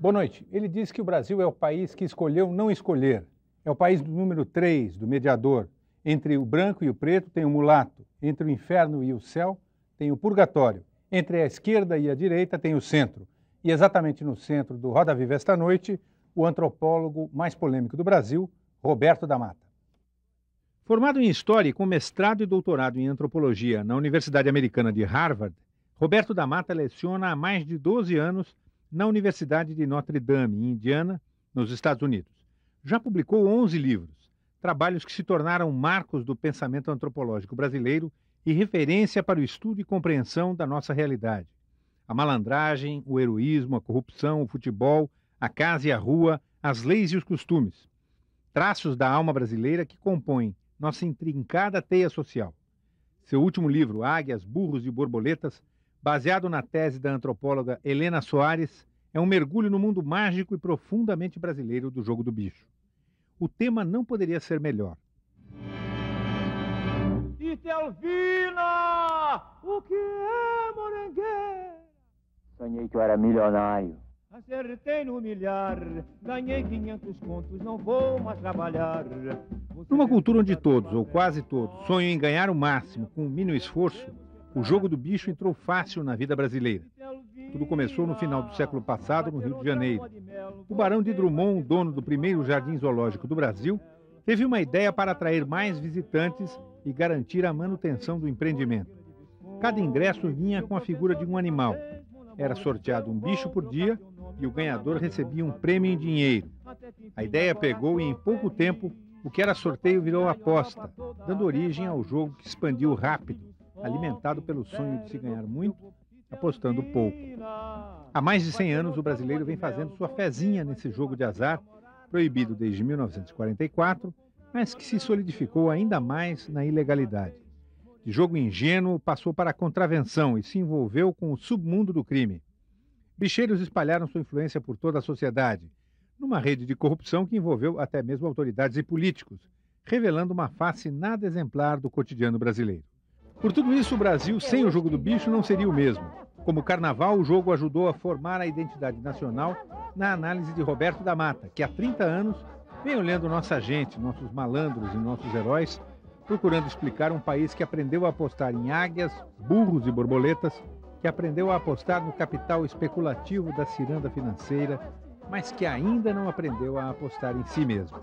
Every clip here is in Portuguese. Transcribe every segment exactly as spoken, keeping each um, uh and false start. Boa noite. Ele diz que o Brasil é o país que escolheu não escolher. É o país do número três, do mediador. Entre o branco e o preto tem o mulato. Entre o inferno e o céu tem o purgatório. Entre a esquerda e a direita tem o centro. E exatamente no centro do Roda Viva esta noite, o antropólogo mais polêmico do Brasil, Roberto DaMatta. Formado em História e com mestrado e doutorado em Antropologia na Universidade Americana de Harvard, Roberto DaMatta leciona há mais de doze anos na Universidade de Notre Dame, em Indiana, nos Estados Unidos. Já publicou onze livros, trabalhos que se tornaram marcos do pensamento antropológico brasileiro e referência para o estudo e compreensão da nossa realidade. A malandragem, o heroísmo, a corrupção, o futebol, a casa e a rua, as leis e os costumes. Traços da alma brasileira que compõem nossa intrincada teia social. Seu último livro, Águias, Burros e Borboletas, baseado na tese da antropóloga Helena Soares, é um mergulho no mundo mágico e profundamente brasileiro do jogo do bicho. O tema não poderia ser melhor. Itelvina, o que é morangueira? Sonhei que eu era milionário. Acertei no milhar, ganhei quinhentos contos, não vou mais trabalhar. Numa cultura onde todos, ou quase todos, sonham em ganhar o máximo com o mínimo esforço, o jogo do bicho entrou fácil na vida brasileira. Tudo começou no final do século passado, no Rio de Janeiro. O Barão de Drummond, dono do primeiro jardim zoológico do Brasil, teve uma ideia para atrair mais visitantes e garantir a manutenção do empreendimento. Cada ingresso vinha com a figura de um animal. Era sorteado um bicho por dia e o ganhador recebia um prêmio em dinheiro. A ideia pegou e, em pouco tempo, o que era sorteio virou aposta, dando origem ao jogo que expandiu rápido, alimentado pelo sonho de se ganhar muito, apostando pouco. Há mais de cem anos, o brasileiro vem fazendo sua fezinha nesse jogo de azar, proibido desde mil novecentos e quarenta e quatro, mas que se solidificou ainda mais na ilegalidade. De jogo ingênuo, passou para a contravenção e se envolveu com o submundo do crime. Bicheiros espalharam sua influência por toda a sociedade, numa rede de corrupção que envolveu até mesmo autoridades e políticos, revelando uma face nada exemplar do cotidiano brasileiro. Por tudo isso, o Brasil, sem o jogo do bicho, não seria o mesmo. Como carnaval, o jogo ajudou a formar a identidade nacional na análise de Roberto DaMatta, que há trinta anos vem olhando nossa gente, nossos malandros e nossos heróis, procurando explicar um país que aprendeu a apostar em águias, burros e borboletas, que aprendeu a apostar no capital especulativo da ciranda financeira, mas que ainda não aprendeu a apostar em si mesmo.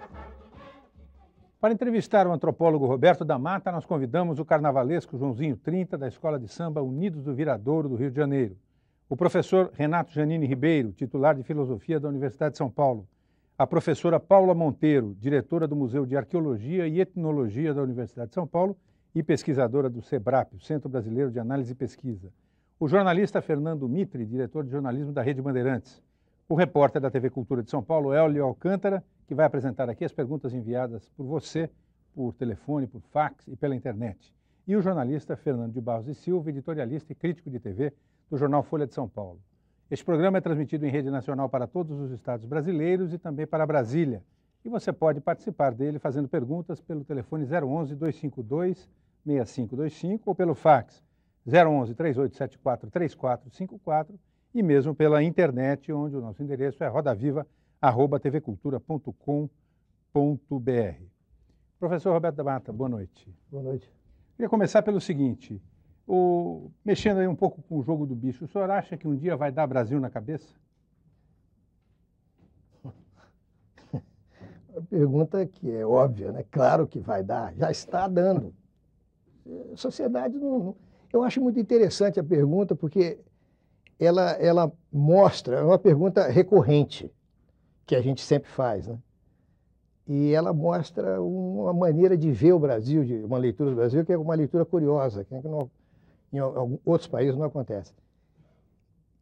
Para entrevistar o antropólogo Roberto DaMatta, nós convidamos o carnavalesco Joãozinho Trinta, da Escola de Samba Unidos do Viradouro, do Rio de Janeiro. O professor Renato Janine Ribeiro, titular de Filosofia da Universidade de São Paulo. A professora Paula Monteiro, diretora do Museu de Arqueologia e Etnologia da Universidade de São Paulo e pesquisadora do SEBRAP, o Centro Brasileiro de Análise e Pesquisa. O jornalista Fernando Mitre, diretor de jornalismo da Rede Bandeirantes. O repórter da T V Cultura de São Paulo, Hélio Alcântara, que vai apresentar aqui as perguntas enviadas por você, por telefone, por fax e pela internet. E o jornalista Fernando de Barros e Silva, editorialista e crítico de T V do jornal Folha de São Paulo. Este programa é transmitido em rede nacional para todos os estados brasileiros e também para Brasília. E você pode participar dele fazendo perguntas pelo telefone zero onze, dois cinco dois, seis cinco dois cinco ou pelo fax zero onze, três oito sete quatro, três quatro cinco quatro e mesmo pela internet, onde o nosso endereço é rodaviva arroba t v cultura ponto com ponto b r. Professor Roberto DaMatta, boa noite. Boa noite. Queria começar pelo seguinte, o, mexendo aí um pouco com o jogo do bicho, o senhor acha que um dia vai dar Brasil na cabeça? A pergunta que é óbvia, né? Claro que vai dar, já está dando. A sociedade não, não... Eu acho muito interessante a pergunta, porque ela, ela mostra, é uma pergunta recorrente, que a gente sempre faz, né? E ela mostra uma maneira de ver o Brasil, de uma leitura do Brasil, que é uma leitura curiosa, que não, em outros países não acontece.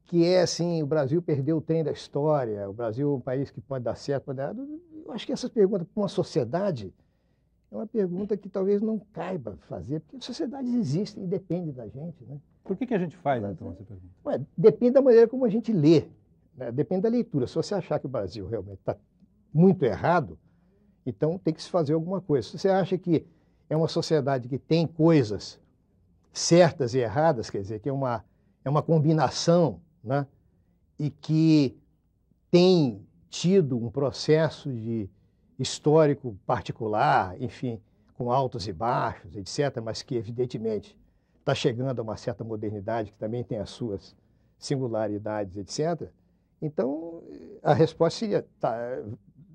Que é assim, o Brasil perdeu o trem da história, o Brasil é um país que pode dar certo, pode dar errado. Eu acho que essa pergunta para uma sociedade é uma pergunta que talvez não caiba fazer, porque as sociedades existem e dependem da gente, né? Por que que a gente faz, então, essa pergunta? Ué, depende da maneira como a gente lê, né? Depende da leitura. Se você achar que o Brasil realmente está muito errado, então tem que se fazer alguma coisa. Se você acha que é uma sociedade que tem coisas certas e erradas, quer dizer, que é uma, é uma combinação, né? E que tem tido um processo de histórico particular, enfim, com altos e baixos, etcétera, mas que, evidentemente, está chegando a uma certa modernidade, que também tem as suas singularidades, etcétera, então a resposta seria, tá,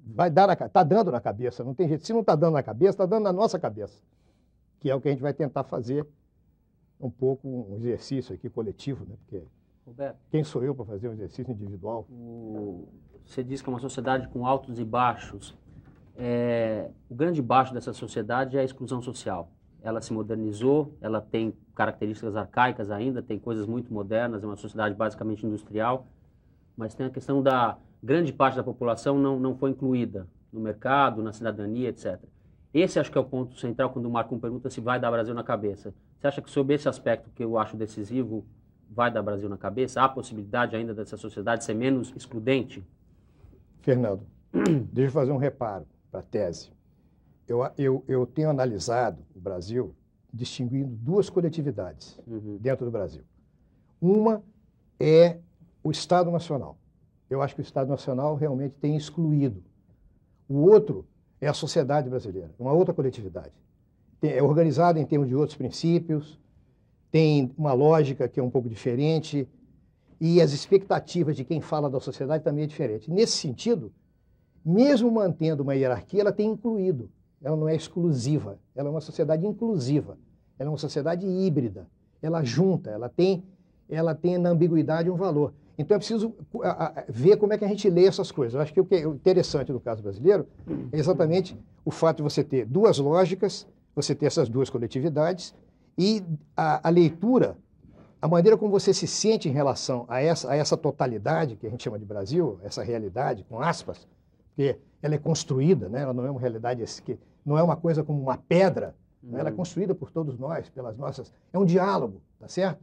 vai dar na, tá dando na cabeça, não tem jeito. Se não está dando na cabeça, está dando na nossa cabeça, que é o que a gente vai tentar fazer, um pouco um exercício aqui coletivo, né? Porque Roberto, quem sou eu para fazer um exercício individual? O... Você diz que é uma sociedade com altos e baixos. É... O grande baixo dessa sociedade é a exclusão social. Ela se modernizou, ela tem características arcaicas ainda, tem coisas muito modernas, é uma sociedade basicamente industrial, mas tem a questão da grande parte da população não, não foi incluída no mercado, na cidadania, etcétera. Esse acho que é o ponto central quando o Marco pergunta se vai dar Brasil na cabeça. Você acha que sobre esse aspecto que eu acho decisivo, vai dar Brasil na cabeça? Há possibilidade ainda dessa sociedade ser menos excludente? Fernando, deixa eu fazer um reparo para a tese. Eu, eu, eu tenho analisado o Brasil distinguindo duas coletividades uhum. dentro do Brasil. Uma é o Estado Nacional. Eu acho que o Estado Nacional realmente tem excluído. O outro é a sociedade brasileira, uma outra coletividade. Tem, é organizada em termos de outros princípios, tem uma lógica que é um pouco diferente e as expectativas de quem fala da sociedade também é diferente. Nesse sentido, mesmo mantendo uma hierarquia, ela tem incluído. Ela não é exclusiva, ela é uma sociedade inclusiva, ela é uma sociedade híbrida, ela junta, ela tem, ela tem na ambiguidade um valor. Então é preciso ver como é que a gente lê essas coisas. Eu acho que o que é interessante no caso brasileiro é exatamente o fato de você ter duas lógicas, você ter essas duas coletividades e a, a leitura, a maneira como você se sente em relação a essa, a essa totalidade que a gente chama de Brasil, essa realidade, com aspas, porque ela é construída, né? Ela não é uma realidade, que não é uma coisa como uma pedra, uhum. né? Ela é construída por todos nós, pelas nossas... É um diálogo, tá certo?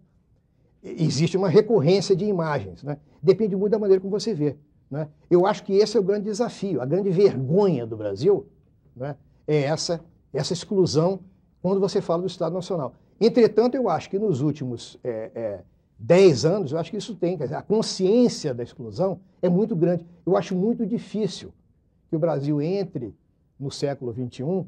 E existe uma recorrência de imagens, né? Depende muito da maneira como você vê, né? Eu acho que esse é o grande desafio, a grande vergonha do Brasil, né? É essa, essa exclusão quando você fala do Estado Nacional. Entretanto, eu acho que nos últimos é, é, dez anos, eu acho que isso tem, quer dizer, a consciência da exclusão é muito grande. Eu acho muito difícil que o Brasil entre no século vinte e um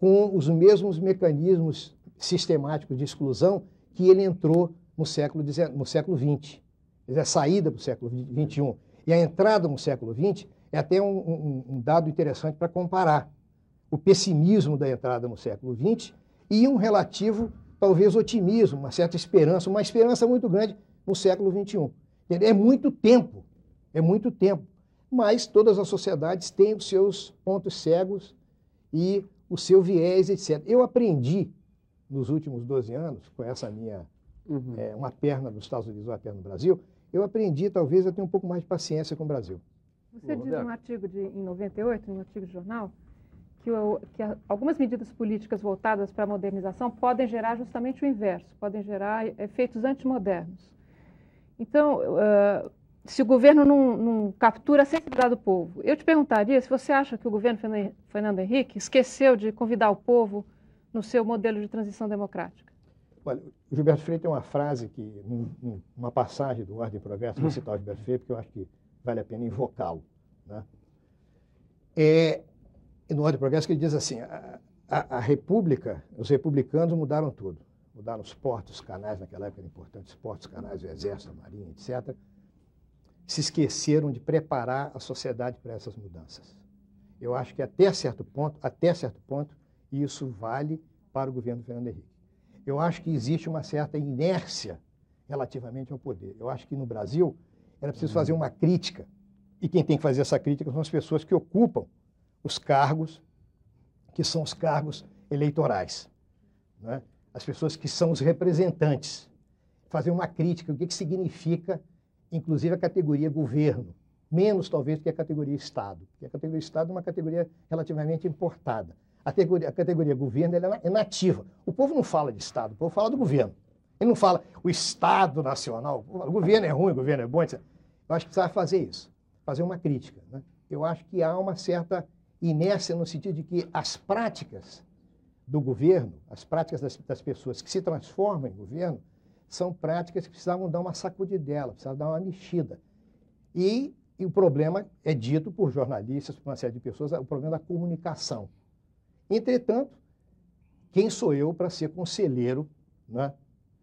com os mesmos mecanismos sistemáticos de exclusão que ele entrou no século vinte. No século vinte. Quer dizer, a saída para o século vinte e um e a entrada no século vinte é até um, um, um dado interessante para comparar o pessimismo da entrada no século vinte e um relativo, talvez, otimismo, uma certa esperança, uma esperança muito grande no século vinte e um. É muito tempo, é muito tempo. Mas todas as sociedades têm os seus pontos cegos e o seu viés, etcétera. Eu aprendi, nos últimos doze anos, com essa minha, uhum. é, uma perna dos Estados Unidos, uma perna do Brasil, eu aprendi, talvez, a ter um pouco mais de paciência com o Brasil. Você diz num artigo de, em noventa e oito, num artigo de jornal, que, o, que a, algumas medidas políticas voltadas para a modernização podem gerar justamente o inverso, podem gerar efeitos antimodernos. Então, uh, se o governo não, não captura a sensibilidade do povo. Eu te perguntaria se você acha que o governo Fernando Henrique esqueceu de convidar o povo no seu modelo de transição democrática. Olha, o Gilberto Freire tem uma frase, que, um, uma passagem do Ordem do Progresso, vou citar o Gilberto Freire, porque eu acho que vale a pena invocá-lo. Né? É, no Ordem do Progresso, que ele diz assim, a, a, a República, os republicanos mudaram tudo. Mudaram os portos, os canais, naquela época eram importantes, os portos, os canais, o exército, a marinha, etcétera, se esqueceram de preparar a sociedade para essas mudanças. Eu acho que até certo ponto, até certo ponto, isso vale para o governo Fernando Henrique. Eu acho que existe uma certa inércia relativamente ao poder. Eu acho que no Brasil era preciso fazer uma crítica, e quem tem que fazer essa crítica são as pessoas que ocupam os cargos, que são os cargos eleitorais, né? As pessoas que são os representantes. Fazer uma crítica, o que, que significa inclusive a categoria governo, menos talvez que a categoria Estado, porque a categoria Estado é uma categoria relativamente importada. A categoria, a categoria governo ela é nativa. O povo não fala de Estado, o povo fala do governo. Ele não fala o Estado Nacional, o governo é ruim, o governo é bom, etcétera. Eu acho que precisa fazer isso, fazer uma crítica, né? Eu acho que há uma certa inércia no sentido de que as práticas do governo, as práticas das, das pessoas que se transformam em governo, são práticas que precisavam dar uma sacudidela, precisavam dar uma mexida. E E o problema é dito por jornalistas, por uma série de pessoas, o problema da comunicação. Entretanto, quem sou eu para ser conselheiro, né,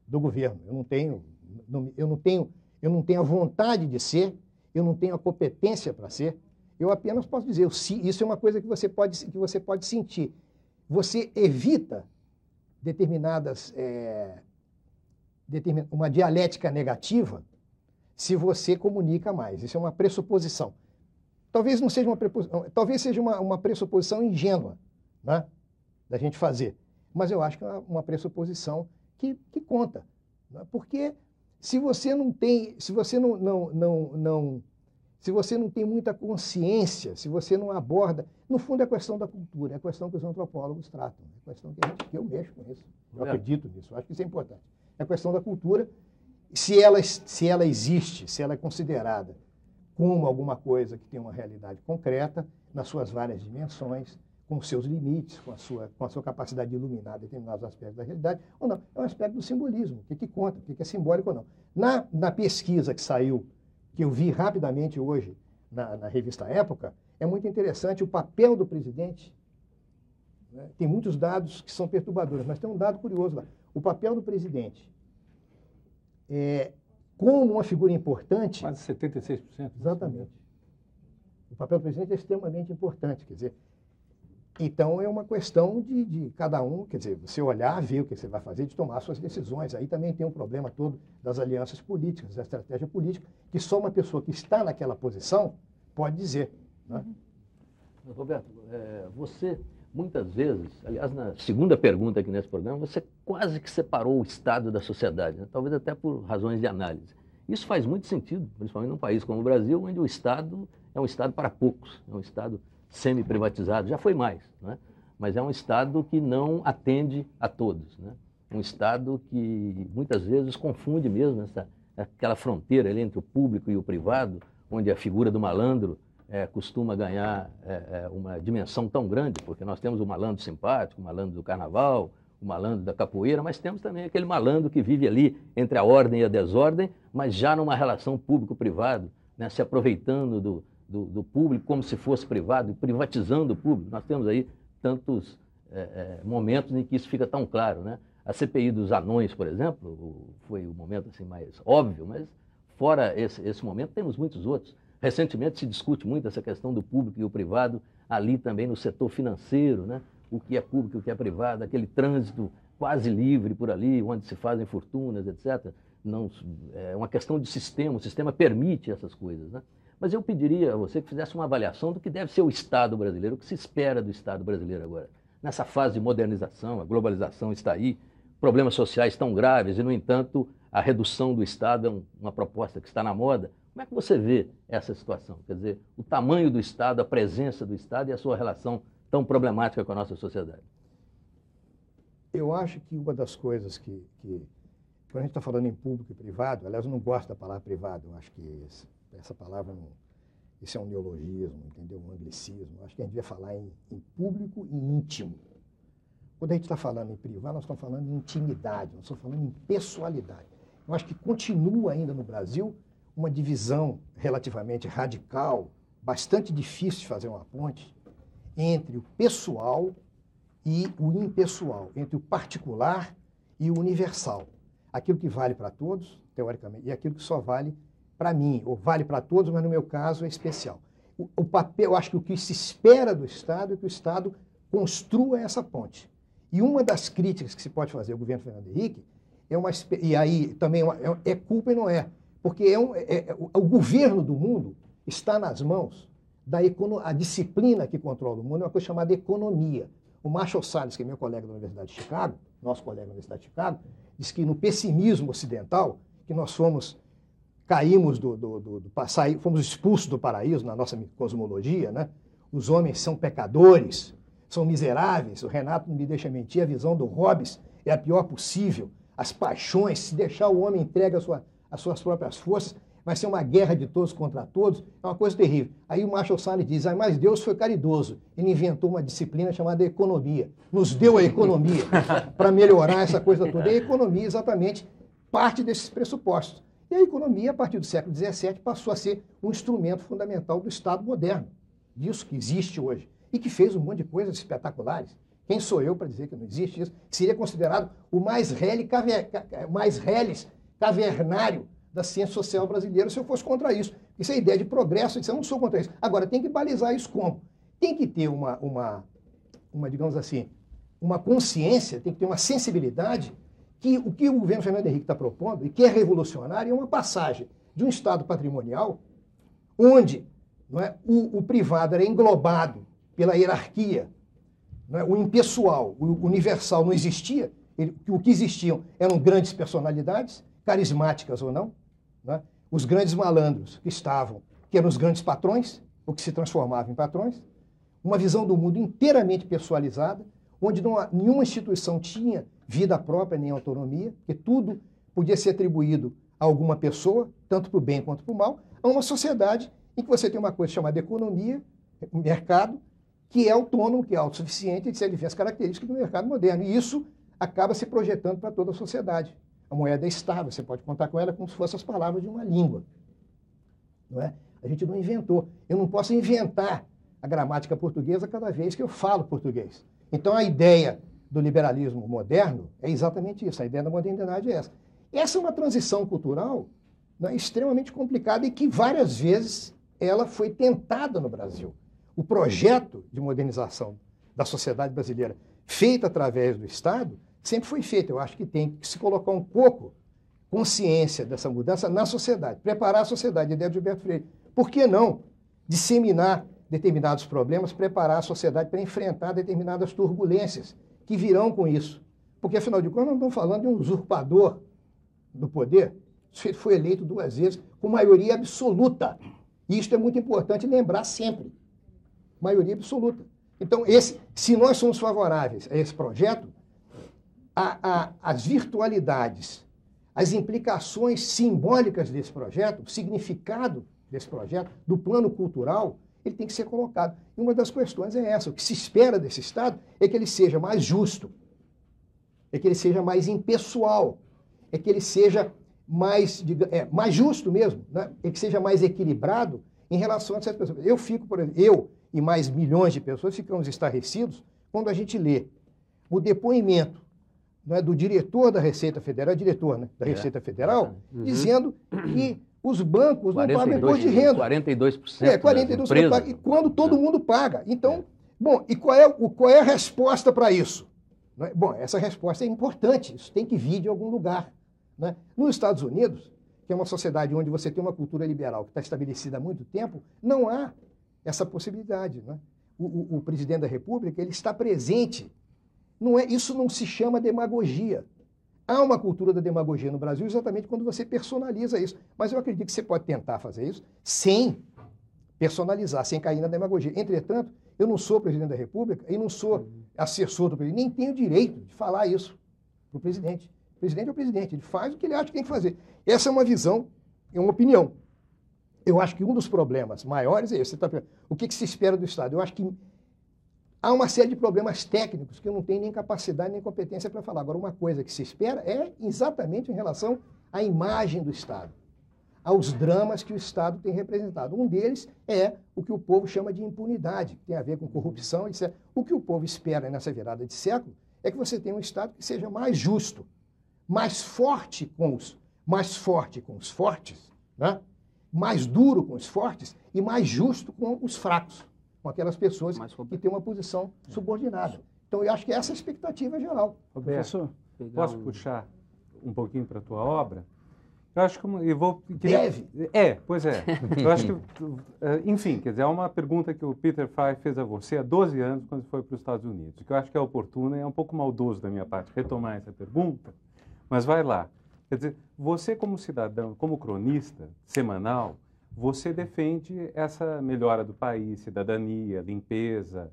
do governo? Eu não tenho, não, eu não tenho, eu não tenho a vontade de ser, eu não tenho a competência para ser. Eu apenas posso dizer, eu, se, isso é uma coisa que você pode, que você pode sentir. Você evita determinadas, é, determin, uma dialética negativa, se você comunica mais. Isso é uma pressuposição. Talvez não seja uma pressuposição, talvez seja uma, uma pressuposição ingênua, né, da gente fazer. Mas eu acho que é uma pressuposição que, que conta, né? Porque se você não tem, se você não, não, não, não, se você não tem muita consciência, se você não aborda, no fundo é questão da cultura, é questão que os antropólogos tratam, é questão que, a gente, que eu mexo com isso, eu acredito nisso, eu acho que isso é importante. É questão da cultura. Se ela, se ela existe, se ela é considerada como alguma coisa que tem uma realidade concreta, nas suas várias dimensões, com seus limites, com a sua, com a sua capacidade de iluminar determinados aspectos da realidade, ou não, é um aspecto do simbolismo, o que, que conta, o que, que é simbólico ou não. Na, na pesquisa que saiu, que eu vi rapidamente hoje na, na revista Época, é muito interessante o papel do presidente, né? Tem muitos dados que são perturbadores, mas tem um dado curioso lá, o papel do presidente. É, como uma figura importante... Quase setenta e seis por cento. Exatamente. O papel do presidente é extremamente importante, quer dizer, então é uma questão de, de cada um, quer dizer, você olhar, ver o que você vai fazer, de tomar suas decisões. Aí também tem um problema todo das alianças políticas, da estratégia política, que só uma pessoa que está naquela posição pode dizer, né? Uhum. Roberto, é, você... Muitas vezes, aliás, na segunda pergunta aqui nesse programa, você quase que separou o Estado da sociedade, né? Talvez até por razões de análise. Isso faz muito sentido, principalmente num país como o Brasil, onde o Estado é um Estado para poucos, é um Estado semi-privatizado, já foi mais, né? Mas é um Estado que não atende a todos, né? Um Estado que muitas vezes confunde mesmo essa, aquela fronteira ali entre o público e o privado, onde a figura do malandro É, costuma ganhar é, é, uma dimensão tão grande, porque nós temos o malandro simpático, o malandro do carnaval, o malandro da capoeira, mas temos também aquele malandro que vive ali entre a ordem e a desordem, mas já numa relação público-privado, né, se aproveitando do, do, do público como se fosse privado, privatizando o público. Nós temos aí tantos é, é, momentos em que isso fica tão claro, né? A C P I dos anões, por exemplo, foi o momento assim, mais óbvio, mas fora esse, esse momento temos muitos outros. Recentemente se discute muito essa questão do público e o privado, ali também no setor financeiro, né? O que é público e o que é privado, aquele trânsito quase livre por ali, onde se fazem fortunas, etcétera. Não, é uma questão de sistema, o sistema permite essas coisas, né? Mas eu pediria a você que fizesse uma avaliação do que deve ser o Estado brasileiro, o que se espera do Estado brasileiro agora. Nessa fase de modernização, a globalização está aí, problemas sociais tão graves e, no entanto, a redução do Estado é uma proposta que está na moda. Como é que você vê essa situação? Quer dizer, o tamanho do Estado, a presença do Estado e a sua relação tão problemática com a nossa sociedade? Eu acho que uma das coisas que, que quando a gente está falando em público e privado, aliás, eu não gosto da palavra privado, eu acho que esse, essa palavra, não, isso é um neologismo, entendeu? Um anglicismo. Eu acho que a gente devia falar em, em público e íntimo. Quando a gente está falando em privado, nós estamos falando em intimidade, nós estamos falando em pessoalidade. Eu acho que continua ainda no Brasil uma divisão relativamente radical, bastante difícil de fazer uma ponte, entre o pessoal e o impessoal, entre o particular e o universal. Aquilo que vale para todos, teoricamente, e aquilo que só vale para mim, ou vale para todos, mas no meu caso é especial. O, o papel, eu acho que o que se espera do Estado é que o Estado construa essa ponte. E uma das críticas que se pode fazer ao governo Fernando Henrique, é uma, e aí também é culpa e não é, porque é um, é, é, o, o governo do mundo está nas mãos da econo, a disciplina que controla o mundo é uma coisa chamada economia. O Marshall Salles, que é meu colega da Universidade de Chicago, nosso colega da Universidade de Chicago, diz que no pessimismo ocidental, que nós fomos, caímos do, do, do, do, do saí, fomos expulsos do paraíso na nossa cosmologia, né? Os homens são pecadores, são miseráveis, o Renato não me deixa mentir, a visão do Hobbes é a pior possível, as paixões, se deixar o homem entregue a sua... as suas próprias forças, vai ser uma guerra de todos contra todos, é uma coisa terrível. Aí o Marshall Salles diz, ah, mas Deus foi caridoso, ele inventou uma disciplina chamada economia, nos deu a economia para melhorar essa coisa toda. E a economia, exatamente, parte desses pressupostos. E a economia, a partir do século dezessete, passou a ser um instrumento fundamental do Estado moderno, disso que existe hoje, e que fez um monte de coisas espetaculares. Quem sou eu para dizer que não existe isso? Seria considerado o mais reles caver... cavernário da ciência social brasileira se eu fosse contra isso. Isso é ideia de progresso, eu não sou contra isso. Agora, tem que balizar isso como? Tem que ter uma, uma, uma, digamos assim, uma consciência, tem que ter uma sensibilidade que o que o governo Fernando Henrique está propondo, e que é revolucionário, é uma passagem de um Estado patrimonial onde não é, o, o privado era englobado pela hierarquia, não é, o impessoal, o universal não existia, ele, o que existiam eram grandes personalidades, carismáticas ou não, não é? Os grandes malandros que estavam, que eram os grandes patrões, ou que se transformavam em patrões, uma visão do mundo inteiramente pessoalizada, onde não, nenhuma instituição tinha vida própria nem autonomia, que tudo podia ser atribuído a alguma pessoa, tanto para o bem quanto para o mal, a uma sociedade em que você tem uma coisa chamada economia, mercado, que é autônomo, que é autossuficiente, e serve as características do mercado moderno. E isso acaba se projetando para toda a sociedade. A moeda é estável, você pode contar com ela como se fossem as palavras de uma língua. Não é? A gente não inventou. Eu não posso inventar a gramática portuguesa cada vez que eu falo português. Então, a ideia do liberalismo moderno é exatamente isso, a ideia da modernidade é essa. Essa é uma transição cultural, né, extremamente complicada e que várias vezes ela foi tentada no Brasil. O projeto de modernização da sociedade brasileira feito através do Estado sempre foi feito. Eu acho que tem que se colocar um pouco consciência dessa mudança na sociedade, preparar a sociedade, a ideia de Gilberto Freire. Por que não disseminar determinados problemas, preparar a sociedade para enfrentar determinadas turbulências que virão com isso? Porque, afinal de contas, não estamos falando de um usurpador do poder. Ele foi eleito duas vezes com maioria absoluta. E isto é muito importante lembrar sempre. Maioria absoluta. Então, esse, se nós somos favoráveis a esse projeto, a, a, as virtualidades, as implicações simbólicas desse projeto, o significado desse projeto, do plano cultural, ele tem que ser colocado. E uma das questões é essa. O que se espera desse Estado é que ele seja mais justo, é que ele seja mais impessoal, é que ele seja mais, digamos, é, mais justo mesmo, né? É que seja mais equilibrado em relação a certas pessoas. Eu fico, por exemplo, eu e mais milhões de pessoas ficamos estarrecidos quando a gente lê o depoimento, não é, do diretor da Receita Federal, diretor, né, da é. Receita Federal, uhum. dizendo que os bancos não pagam imposto de renda. quarenta e dois por cento é, quarenta e dois por cento paga, e quando todo mundo paga. Então, é. bom, e qual é, o, qual é a resposta para isso? É? Bom, essa resposta é importante, isso tem que vir de algum lugar. Né? Nos Estados Unidos, que é uma sociedade onde você tem uma cultura liberal que está estabelecida há muito tempo, não há essa possibilidade. Né? O, o, o presidente da República, ele está presente. Não é, isso não se chama demagogia. Há uma cultura da demagogia no Brasil exatamente quando você personaliza isso. Mas eu acredito que você pode tentar fazer isso sem personalizar, sem cair na demagogia. Entretanto, eu não sou presidente da República e não sou assessor do presidente, nem tenho direito de falar isso para o presidente. O presidente é o presidente, ele faz o que ele acha que tem que fazer. Essa é uma visão, é uma opinião. Eu acho que um dos problemas maiores é esse. Você está perguntando, o que, que se espera do Estado? Eu acho que há uma série de problemas técnicos que eu não tenho nem capacidade nem competência para falar. Agora, uma coisa que se espera é exatamente em relação à imagem do Estado, aos dramas que o Estado tem representado. Um deles é o que o povo chama de impunidade, que tem a ver com corrupção, etcétera. O que o povo espera nessa virada de século é que você tenha um Estado que seja mais justo, mais forte com os, mais forte com os fortes, né? Mais duro com os fortes e mais justo com os fracos, com aquelas pessoas que têm uma posição subordinada. Então, eu acho que essa é a expectativa geral. Roberto, professor, posso um... puxar um pouquinho para a tua obra? Eu acho que eu vou... Deve? É, pois é. Eu acho que, enfim, quer dizer, é uma pergunta que o Peter Fry fez a você há doze anos, quando foi para os Estados Unidos, que eu acho que é oportuna e é um pouco maldoso da minha parte retomar essa pergunta, mas vai lá. Quer dizer, você como cidadão, como cronista semanal, você defende essa melhora do país, cidadania, limpeza,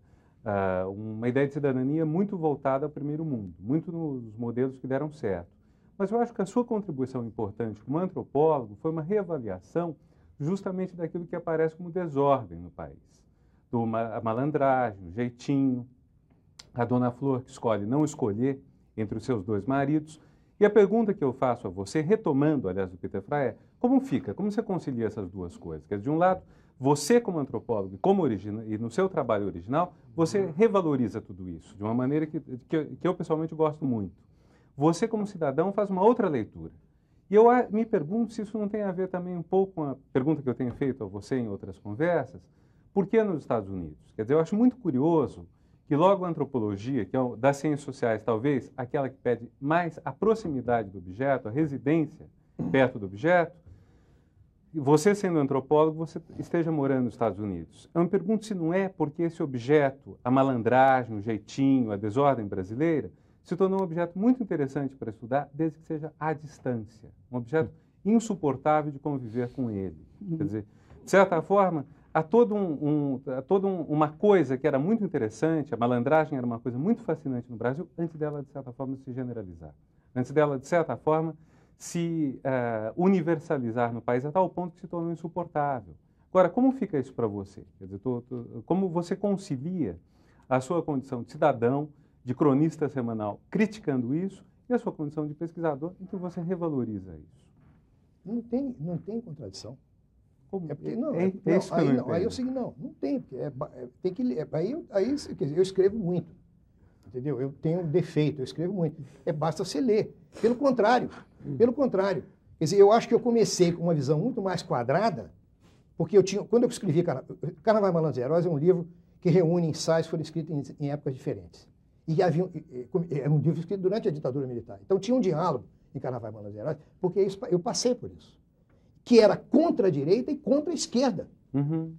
uh, uma ideia de cidadania muito voltada ao primeiro mundo, muito nos modelos que deram certo. Mas eu acho que a sua contribuição importante como antropólogo foi uma reavaliação justamente daquilo que aparece como desordem no país. Do ma- a malandragem, o jeitinho, a dona Flor que escolhe não escolher entre os seus dois maridos, E a pergunta que eu faço a você, retomando, aliás, o Peter Fry, é como fica, como você concilia essas duas coisas? Quer dizer, de um lado, você como antropólogo como origina, e no seu trabalho original, você revaloriza tudo isso de uma maneira que, que, que eu pessoalmente gosto muito. Você como cidadão faz uma outra leitura. E eu me pergunto se isso não tem a ver também um pouco com a pergunta que eu tenho feito a você em outras conversas, por que nos Estados Unidos? Quer dizer, eu acho muito curioso que logo a antropologia, que é das ciências sociais talvez, aquela que pede mais a proximidade do objeto, a residência perto do objeto, você sendo antropólogo, você esteja morando nos Estados Unidos. Eu me pergunto se não é porque esse objeto, a malandragem, o jeitinho, a desordem brasileira, se tornou um objeto muito interessante para estudar, desde que seja à distância. Um objeto insuportável de conviver com ele. Quer dizer, de certa forma, há toda um, um, há todo um, uma coisa que era muito interessante, a malandragem era uma coisa muito fascinante no Brasil, antes dela, de certa forma, se generalizar. Antes dela, de certa forma, se uh, universalizar no país a tal ponto que se tornou insuportável. Agora, como fica isso para você? Quer dizer, tô, tô, como você concilia a sua condição de cidadão, de cronista semanal, criticando isso, e a sua condição de pesquisador, em que você revaloriza isso? Não tem, não tem contradição. Como? É porque, não, é, é, não, é isso aí, que eu não, aí eu sei, não, não tem, porque é, é, tem que, é, aí, aí quer dizer, eu escrevo muito, entendeu? Eu tenho um defeito, eu escrevo muito, é, basta você ler. Pelo contrário, pelo contrário. Quer dizer, eu acho que eu comecei com uma visão muito mais quadrada, porque eu tinha, quando eu escrevi Carna, Carnaval e Malandros e Heróis, é um livro que reúne ensaios que foram escritos em, em épocas diferentes. E havia, era um livro escrito durante a ditadura militar. Então tinha um diálogo em Carnaval e Malandros e Heróis, porque isso, eu passei por isso. Que era contra a direita e contra a esquerda. Uhum.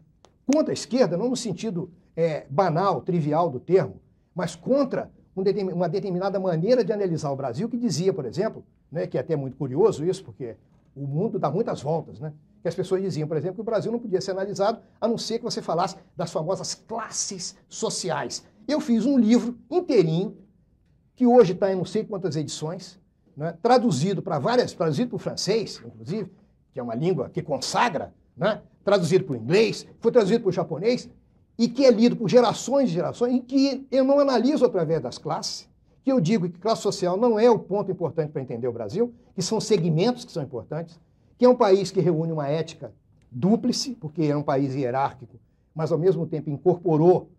Contra a esquerda, não no sentido é, banal, trivial do termo, mas contra um determin, uma determinada maneira de analisar o Brasil, que dizia, por exemplo, né, que é até muito curioso isso, porque o mundo dá muitas voltas, né? Que as pessoas diziam, por exemplo, que o Brasil não podia ser analisado a não ser que você falasse das famosas classes sociais. Eu fiz um livro inteirinho, que hoje está em não sei quantas edições, né, traduzido para várias, traduzido para o francês, inclusive, que é uma língua que consagra, né, traduzido para o inglês, foi traduzido para o japonês, e que é lido por gerações e gerações, em que eu não analiso através das classes, que eu digo que classe social não é o ponto importante para entender o Brasil, que são segmentos que são importantes, que é um país que reúne uma ética dúplice, porque é um país hierárquico, mas ao mesmo tempo incorporou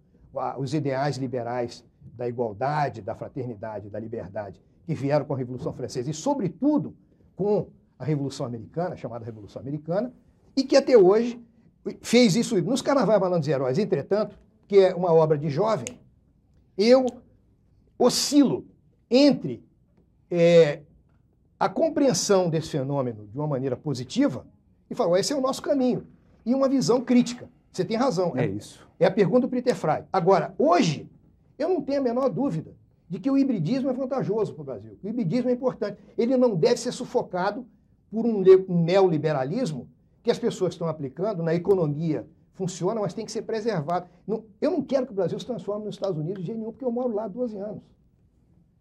os ideais liberais da igualdade, da fraternidade, da liberdade, que vieram com a Revolução Francesa e, sobretudo, com a Revolução Americana, chamada Revolução Americana, e que até hoje fez isso nos Carnavais, Malandros e Heróis. Entretanto, que é uma obra de jovem, eu oscilo entre é, a compreensão desse fenômeno de uma maneira positiva e falo, esse é o nosso caminho, e uma visão crítica. Você tem razão. É, é isso. É a pergunta do Peter Fry. Agora, hoje, eu não tenho a menor dúvida de que o hibridismo é vantajoso para o Brasil. O hibridismo é importante. Ele não deve ser sufocado por um neoliberalismo que as pessoas estão aplicando na economia. Funciona, mas tem que ser preservado. Não, eu não quero que o Brasil se transforme nos Estados Unidos de jeito nenhum, porque eu moro lá há doze anos.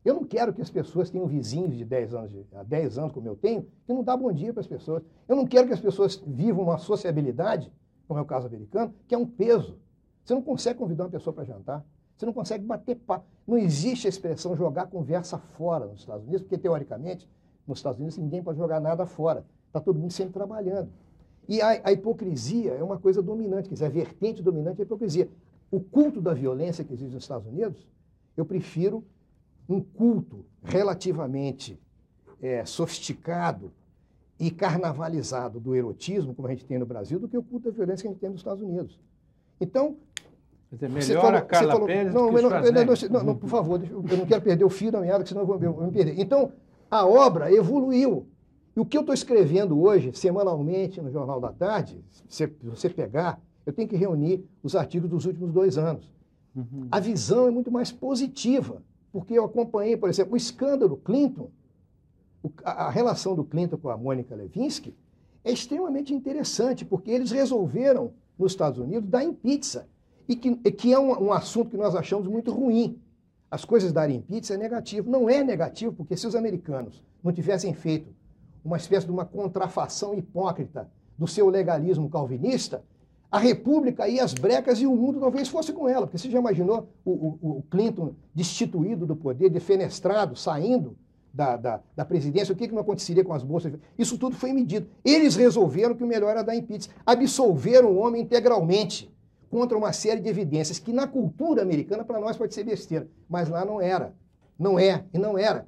Eu não quero que as pessoas tenham vizinhos de dez anos, há dez anos como eu tenho, que não dá bom dia para as pessoas. Eu não quero que as pessoas vivam uma sociabilidade, como é o caso americano, que é um peso. Você não consegue convidar uma pessoa para jantar. Você não consegue bater papo. Não existe a expressão jogar conversa fora nos Estados Unidos, porque, teoricamente, nos Estados Unidos ninguém pode jogar nada fora. Está todo mundo sempre trabalhando. E a, a hipocrisia é uma coisa dominante, quer dizer, a vertente dominante é a hipocrisia. O culto da violência que existe nos Estados Unidos, eu prefiro um culto relativamente é, sofisticado e carnavalizado do erotismo, como a gente tem no Brasil, do que o culto da violência que a gente tem nos Estados Unidos. Então, dizer, melhor você falou, a Carla falou, Pérez não, que não, não, não, não, por favor, eu não quero perder o fio da meada, senão eu vou, eu vou me perder. Então, a obra evoluiu. E o que eu estou escrevendo hoje, semanalmente, no Jornal da Tarde, se você pegar, eu tenho que reunir os artigos dos últimos dois anos. Uhum. A visão é muito mais positiva, porque eu acompanhei, por exemplo, o escândalo Clinton, o, a, a relação do Clinton com a Mônica Lewinsky é extremamente interessante, porque eles resolveram, nos Estados Unidos, dar em pizza. E que, e que é um, um assunto que nós achamos muito ruim. As coisas darem em pizza é negativo. Não é negativo, porque se os americanos não tivessem feito uma espécie de uma contrafação hipócrita do seu legalismo calvinista, a República e as brecas e o mundo talvez fosse com ela. Porque você já imaginou o, o, o Clinton destituído do poder, defenestrado, saindo da, da, da presidência, o que, que não aconteceria com as bolsas. Isso tudo foi medido. Eles resolveram que o melhor era dar impeachment. Absolveram o homem integralmente contra uma série de evidências que na cultura americana, para nós, pode ser besteira. Mas lá não era. Não é e não era.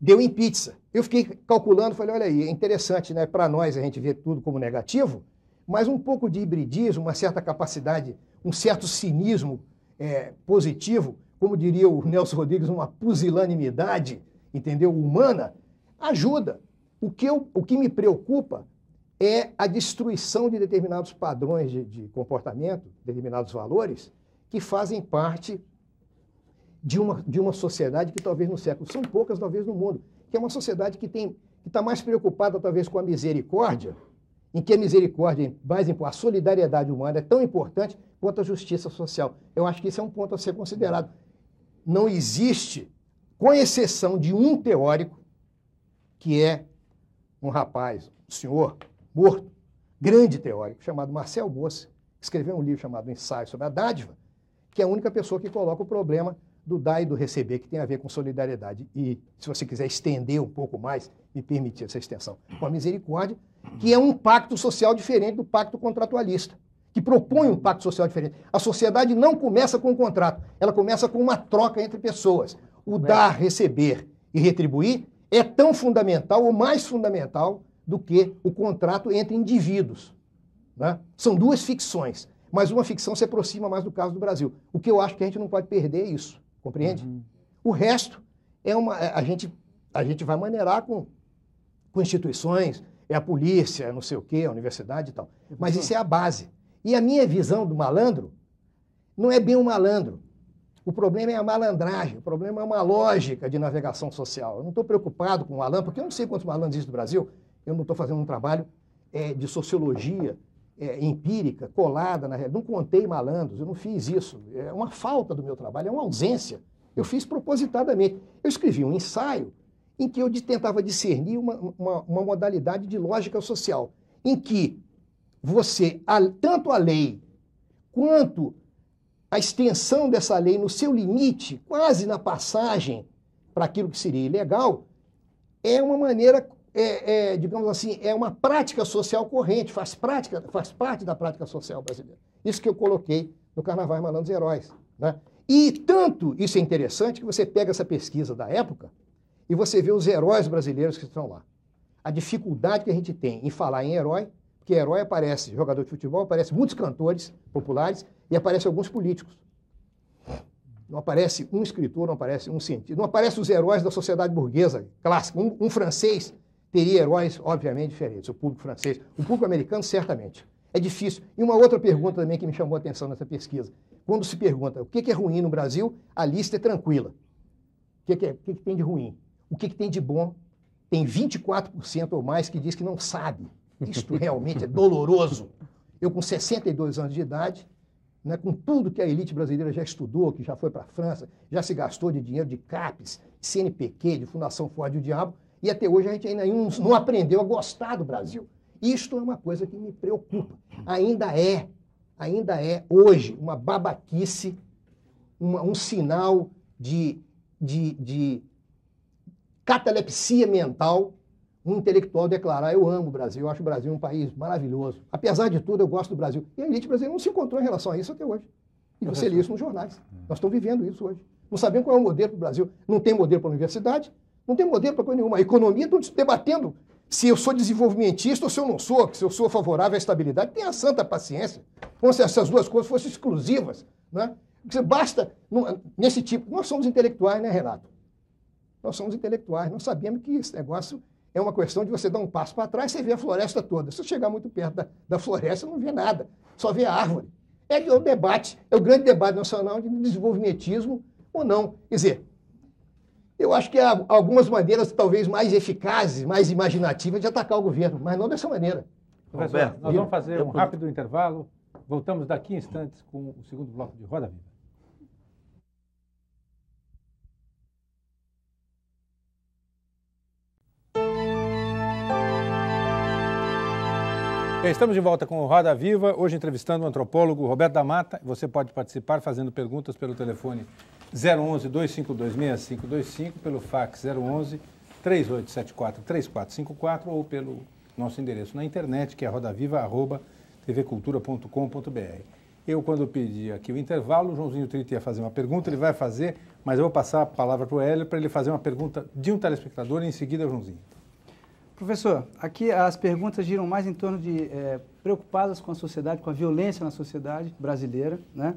Deu impeachment. Eu fiquei calculando, falei, olha aí, é interessante, né? Para nós a gente vê tudo como negativo, mas um pouco de hibridismo, uma certa capacidade, um certo cinismo é, positivo, como diria o Nelson Rodrigues, uma pusilanimidade, entendeu, humana, ajuda. O que, eu, o que me preocupa é a destruição de determinados padrões de, de comportamento, determinados valores, que fazem parte de uma, de uma sociedade que talvez no século, são poucas talvez no mundo, que é uma sociedade que tem, que está mais preocupada talvez com a misericórdia, em que a misericórdia, mais a solidariedade humana é tão importante quanto a justiça social. Eu acho que isso é um ponto a ser considerado. Não existe, com exceção de um teórico, que é um rapaz, um senhor morto, grande teórico, chamado Marcel Mauss, que escreveu um livro chamado Ensaio sobre a Dádiva, que é a única pessoa que coloca o problema do dar e do receber, que tem a ver com solidariedade. E, se você quiser estender um pouco mais, me permitir essa extensão, com a misericórdia, que é um pacto social diferente do pacto contratualista, que propõe um pacto social diferente. A sociedade não começa com um contrato, ela começa com uma troca entre pessoas. O dar, receber e retribuir é tão fundamental, ou mais fundamental, do que o contrato entre indivíduos, né? São duas ficções, mas uma ficção se aproxima mais do caso do Brasil. O que eu acho que a gente não pode perder é isso. Compreende? Uhum. O resto é uma... A gente, a gente vai maneirar com, com instituições, é a polícia, não sei o quê, a universidade e tal. Mas isso é a base. E a minha visão do malandro não é bem um malandro. O problema é a malandragem, o problema é uma lógica de navegação social. Eu não estou preocupado com o malandro, porque eu não sei quantos malandros existem no Brasil. Eu não estou fazendo um trabalho é, de sociologia é, empírica, colada na realidade. Não contei malandros, eu não fiz isso. É uma falta do meu trabalho, é uma ausência. Eu fiz propositadamente. Eu escrevi um ensaio em que eu tentava discernir uma, uma, uma modalidade de lógica social, em que você, a, tanto a lei quanto a extensão dessa lei no seu limite, quase na passagem para aquilo que seria ilegal, é uma maneira, é, é, digamos assim, é uma prática social corrente, faz, prática, faz parte da prática social brasileira. Isso que eu coloquei no Carnaval Malandros e Heróis, né? E tanto isso é interessante que você pega essa pesquisa da época, e você vê os heróis brasileiros que estão lá. A dificuldade que a gente tem em falar em herói, porque herói aparece jogador de futebol, aparece muitos cantores populares e aparece alguns políticos. Não aparece um escritor, não aparece um cientista, não aparece os heróis da sociedade burguesa clássica. Um, um francês teria heróis, obviamente, diferentes, o público francês. O público americano, certamente. É difícil. E uma outra pergunta também que me chamou a atenção nessa pesquisa. Quando se pergunta o que é ruim no Brasil, a lista é tranquila. O que, é, o que tem de ruim? O que, que tem de bom? Tem vinte e quatro por cento ou mais que diz que não sabe. Isto realmente é doloroso. Eu, com sessenta e dois anos de idade, né, com tudo que a elite brasileira já estudou, que já foi para a França, já se gastou de dinheiro de CAPES, de C N P q, de Fundação Ford e o Diabo, e até hoje a gente ainda não aprendeu a gostar do Brasil. Isto é uma coisa que me preocupa. Ainda é, ainda é hoje, uma babaquice, uma, um sinal de... de, de catalepsia mental, um intelectual declarar, eu amo o Brasil, eu acho o Brasil um país maravilhoso. Apesar de tudo, eu gosto do Brasil. E a elite brasileira não se encontrou em relação a isso até hoje. E você lê isso nos jornais. Nós estamos vivendo isso hoje. Não sabemos qual é o modelo para o Brasil. Não tem modelo para a universidade, não tem modelo para coisa nenhuma. A economia, estão debatendo se eu sou desenvolvimentista ou se eu não sou, se eu sou favorável à estabilidade. Tenha a santa paciência. Como se essas duas coisas fossem exclusivas, né? Porque basta, nesse tipo... Nós somos intelectuais, né, Renato? Nós somos intelectuais, nós sabemos que esse negócio é uma questão de você dar um passo para trás, você vê a floresta toda. Se você chegar muito perto da, da floresta, não vê nada, só vê a árvore. É o debate, é o grande debate nacional de desenvolvimentismo ou não. Quer dizer, eu acho que há algumas maneiras talvez mais eficazes, mais imaginativas de atacar o governo, mas não dessa maneira. Professor, nós vamos fazer um rápido intervalo, voltamos daqui a instantes com o segundo bloco de Roda Viva. Estamos de volta com o Roda Viva, hoje entrevistando o antropólogo Roberto DaMatta. Você pode participar fazendo perguntas pelo telefone zero onze, dois cinco dois, seis cinco dois cinco, pelo fax três oito sete quatro, três quatro cinco quatro ou pelo nosso endereço na internet, que é rodaviva arroba tv cultura ponto com ponto br. Eu, quando pedi aqui o intervalo, o Joãozinho Trinta ia fazer uma pergunta, ele vai fazer, mas eu vou passar a palavra para o Hélio para ele fazer uma pergunta de um telespectador e em seguida o Joãozinho. Professor, aqui as perguntas giram mais em torno de é, preocupadas com a sociedade, com a violência na sociedade brasileira, né?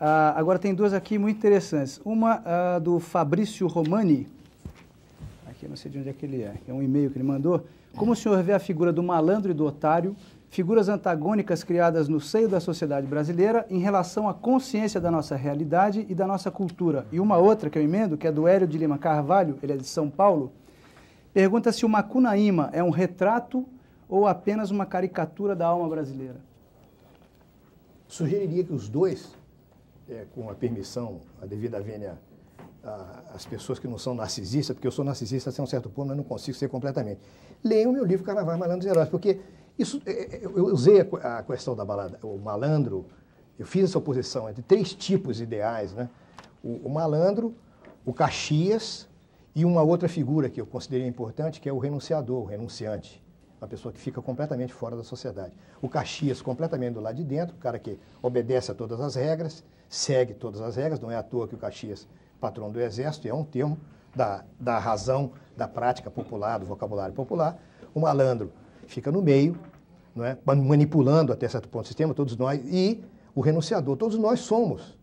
Ah, agora tem duas aqui muito interessantes. Uma ah, do Fabrício Romani, aqui eu não sei de onde é que ele é, é um e-mail que ele mandou. Como o senhor vê a figura do malandro e do otário, figuras antagônicas criadas no seio da sociedade brasileira em relação à consciência da nossa realidade e da nossa cultura? E uma outra que eu emendo, que é do Hélio de Lima Carvalho, ele é de São Paulo, pergunta se o Macunaíma é um retrato ou apenas uma caricatura da alma brasileira. Sugeriria que os dois, é, com a permissão, a devida vênia às pessoas que não são narcisistas, porque eu sou narcisista até um certo ponto, mas não consigo ser completamente. Leiam o meu livro Carnaval, Malandros e Heróis, porque... Isso, eu usei a questão da balada, o malandro, eu fiz essa oposição entre três tipos ideais, né? O, o malandro, o Caxias e uma outra figura que eu considerei importante, que é o renunciador, o renunciante, uma pessoa que fica completamente fora da sociedade. O Caxias completamente do lado de dentro, o cara que obedece a todas as regras, segue todas as regras, não é à toa que o Caxias, patrão do exército, é um termo da, da razão, da prática popular, do vocabulário popular. O malandro fica no meio, não é? Manipulando até certo ponto o sistema, todos nós, e o renunciador. Todos nós somos,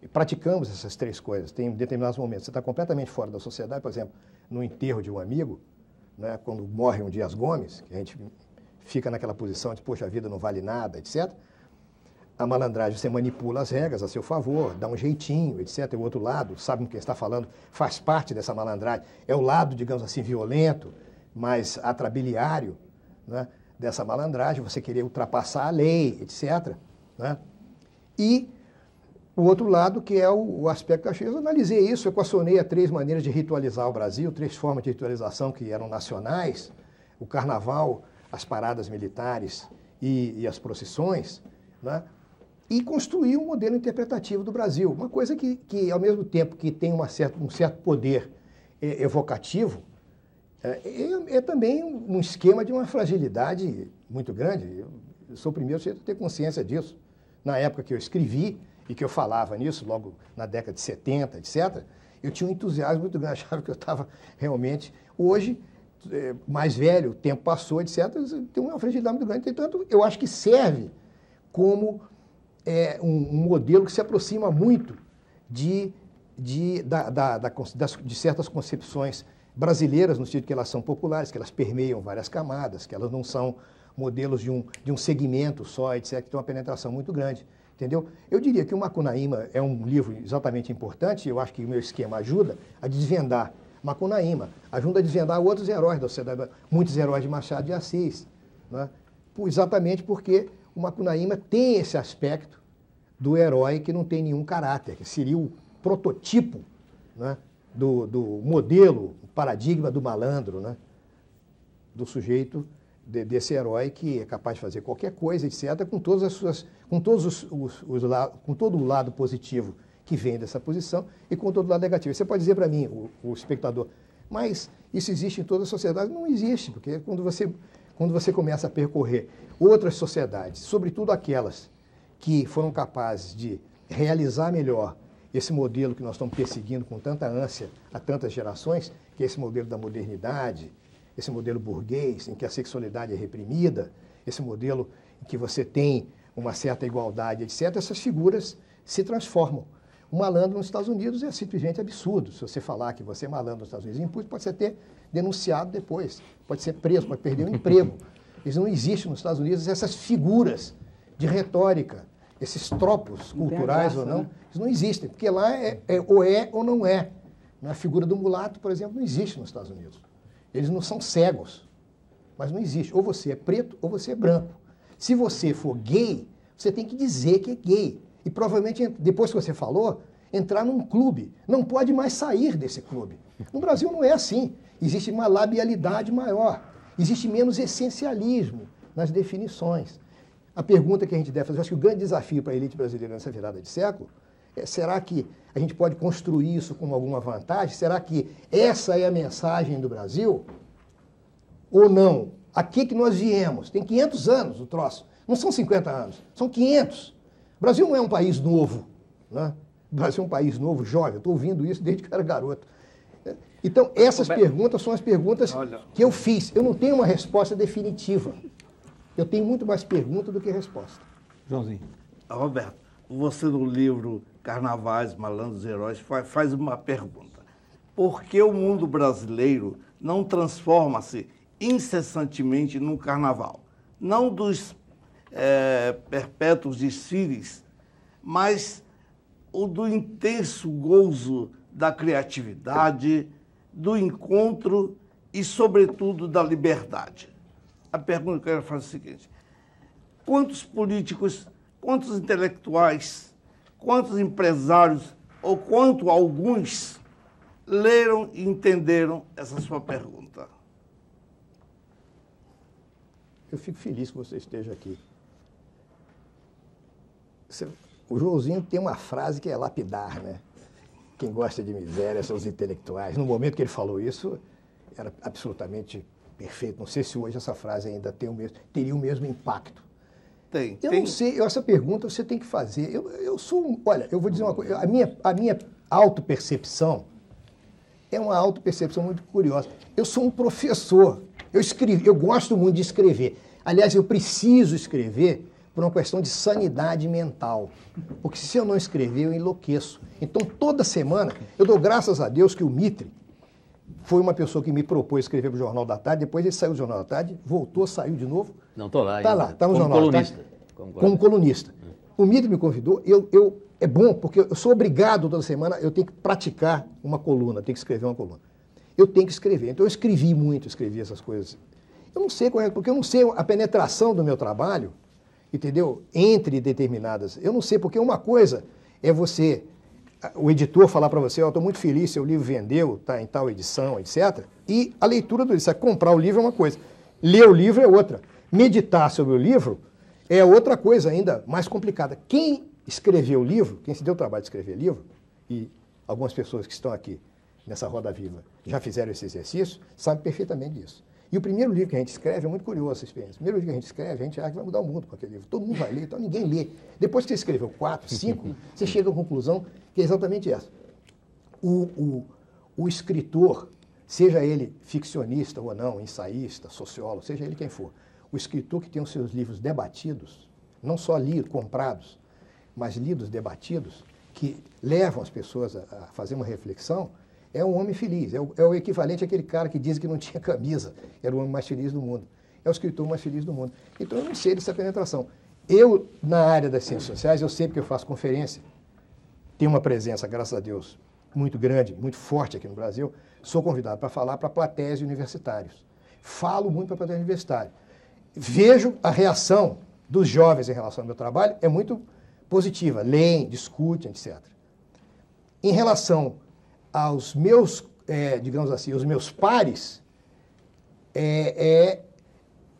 e praticamos essas três coisas. Tem determinados momentos, você está completamente fora da sociedade, por exemplo, no enterro de um amigo, não é? Quando morre um Dias Gomes, que a gente fica naquela posição de, poxa, a vida não vale nada, etcétera. A malandragem, você manipula as regras a seu favor, dá um jeitinho, etcétera. E o outro lado, sabe o que está falando, faz parte dessa malandragem. É o lado, digamos assim, violento, mais atrabiliário, né, dessa malandragem, você querer ultrapassar a lei, etcétera. Né? E o outro lado, que é o, o aspecto da China. Eu analisei isso, eu equacionei as três maneiras de ritualizar o Brasil, três formas de ritualização que eram nacionais, o carnaval, as paradas militares e, e as procissões, né? E construí um modelo interpretativo do Brasil. Uma coisa que, que ao mesmo tempo que tem uma certa, um certo poder eh, evocativo, É, é, é também um esquema de uma fragilidade muito grande. Eu, eu sou o primeiro a ter consciência disso. Na época que eu escrevi e que eu falava nisso, logo na década de setenta, etcétera, eu tinha um entusiasmo muito grande, achava que eu estava realmente... Hoje, é, mais velho, o tempo passou, etcétera, tem uma fragilidade muito grande. Portanto, eu acho que serve como é, um, um modelo que se aproxima muito de, de, da, da, da, das, de certas concepções brasileiras, no sentido que elas são populares, que elas permeiam várias camadas, que elas não são modelos de um, de um segmento só, etcétera, que tem uma penetração muito grande, entendeu? Eu diria que o Macunaíma é um livro exatamente importante, eu acho que o meu esquema ajuda a desvendar Macunaíma, ajuda a desvendar outros heróis da sociedade, muitos heróis de Machado de Assis, né? Exatamente porque o Macunaíma tem esse aspecto do herói que não tem nenhum caráter, que seria o prototipo, né? Do, do modelo, paradigma do malandro, né? Do sujeito, de, desse herói que é capaz de fazer qualquer coisa, etcétera, com, todas as suas, com, todos os, os, os, os, com todo o lado positivo que vem dessa posição e com todo o lado negativo. Você pode dizer para mim, o, o espectador, mas isso existe em toda a sociedade? Não existe, porque quando você, quando você começa a percorrer outras sociedades, sobretudo aquelas que foram capazes de realizar melhor esse modelo que nós estamos perseguindo com tanta ânsia há tantas gerações, que é esse modelo da modernidade, esse modelo burguês, em que a sexualidade é reprimida, esse modelo em que você tem uma certa igualdade, etcétera, essas figuras se transformam. O malandro nos Estados Unidos é simplesmente absurdo. Se você falar que você é malandro nos Estados Unidos, impulso pode ser até denunciado depois, pode ser preso, pode perder o emprego. Isso não existe nos Estados Unidos, essas figuras de retórica, esses tropos culturais ou não, eles não existem, porque lá é, é ou é ou não é. A figura do mulato, por exemplo, não existe nos Estados Unidos. Eles não são cegos, mas não existe. Ou você é preto ou você é branco. Se você for gay, você tem que dizer que é gay. E provavelmente, depois que você falou, entrar num clube. Não pode mais sair desse clube. No Brasil não é assim. Existe uma labialidade maior. Existe menos essencialismo nas definições. A pergunta que a gente deve fazer, eu acho que o grande desafio para a elite brasileira nessa virada de século Será que a gente pode construir isso como alguma vantagem? Será que essa é a mensagem do Brasil? Ou não? Aqui que nós viemos. Tem quinhentos anos o troço. Não são cinquenta anos, são quinhentos. O Brasil não é um país novo, né? O Brasil é um país novo, jovem. Eu estou ouvindo isso desde que eu era garoto. Então, essas Roberto, perguntas são as perguntas olha. que eu fiz. Eu não tenho uma resposta definitiva. Eu tenho muito mais pergunta do que resposta. Joãozinho. Roberto, você no livro Carnavais, Malandros e Heróis faz uma pergunta. Por que o mundo brasileiro não transforma-se incessantemente num carnaval? Não dos é, perpétuos desfiles, mas o do intenso gozo da criatividade, do encontro e, sobretudo, da liberdade. A pergunta que eu quero fazer é a seguinte. Quantos políticos, quantos intelectuais, quantos empresários, ou quanto alguns, leram e entenderam essa sua pergunta? Eu fico feliz que você esteja aqui. O Joãozinho tem uma frase que é lapidar, né? Quem gosta de miséria são os intelectuais. No momento que ele falou isso, era absolutamente perfeito. Não sei se hoje essa frase ainda tem o mesmo, teria o mesmo impacto. Tem, eu tem. não sei, essa pergunta você tem que fazer. Eu, eu sou, olha, eu vou dizer uma coisa. A minha, a minha autopercepção é uma autopercepção muito curiosa. Eu sou um professor. Eu escrevi, eu gosto muito de escrever. Aliás, eu preciso escrever por uma questão de sanidade mental. Porque se eu não escrever, eu enlouqueço. Então, toda semana, eu dou graças a Deus que o Mitre foi uma pessoa que me propôs escrever para o Jornal da Tarde, depois ele saiu do Jornal da Tarde, voltou, saiu de novo. Não, estou lá. Está lá, está no Jornal da Tarde. Como colunista. Como colunista. O Mitre me convidou, eu, eu, é bom, porque eu sou obrigado toda semana, eu tenho que praticar uma coluna, tenho que escrever uma coluna. Eu tenho que escrever. Então, eu escrevi muito, escrevi essas coisas. Eu não sei qual é, porque eu não sei a penetração do meu trabalho, entendeu? Entre determinadas. Eu não sei, porque uma coisa é você, o editor falar para você, ó, oh, estou muito feliz, seu livro vendeu, está em tal edição, etcétera. E a leitura do livro, sabe? Comprar o livro é uma coisa, ler o livro é outra. Meditar sobre o livro é outra coisa ainda mais complicada. Quem escreveu o livro, quem se deu o trabalho de escrever livro, e algumas pessoas que estão aqui nessa Roda Viva já fizeram esse exercício, sabem perfeitamente disso. E o primeiro livro que a gente escreve, é muito curiosa essa experiência, o primeiro livro que a gente escreve, a gente acha que vai mudar o mundo com aquele livro. Todo mundo vai ler, então ninguém lê. Depois que você escreveu quatro, cinco, você chega à conclusão que é exatamente essa. O, o, o escritor, seja ele ficcionista ou não, ensaísta, sociólogo, seja ele quem for, o escritor que tem os seus livros debatidos, não só lidos, comprados, mas lidos, debatidos, que levam as pessoas a, a fazer uma reflexão, é um homem feliz, é o, é o equivalente àquele cara que diz que não tinha camisa, era o homem mais feliz do mundo, é o escritor mais feliz do mundo. Então, eu não sei dessa penetração. Eu, na área das ciências sociais, eu sei porque eu faço conferência, tenho uma presença, graças a Deus, muito grande, muito forte aqui no Brasil, sou convidado para falar para plateias de universitários. Falo muito para plateias de universitários. Vejo a reação dos jovens em relação ao meu trabalho, é muito positiva, leem, discutem, etcétera. Em relação aos meus, é, digamos assim, os meus pares, é, é,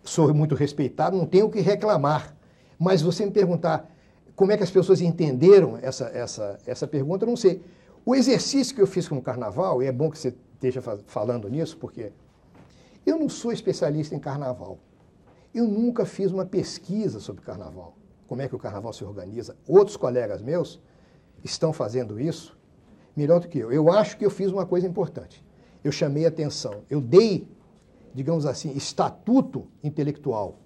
sou muito respeitado, não tenho o que reclamar. Mas você me perguntar como é que as pessoas entenderam essa, essa, essa pergunta, eu não sei. O exercício que eu fiz com o carnaval, e é bom que você esteja falando nisso, porque eu não sou especialista em carnaval. Eu nunca fiz uma pesquisa sobre carnaval, como é que o carnaval se organiza. Outros colegas meus estão fazendo isso melhor do que eu. Eu acho que eu fiz uma coisa importante. Eu chamei atenção. Eu dei, digamos assim, estatuto intelectual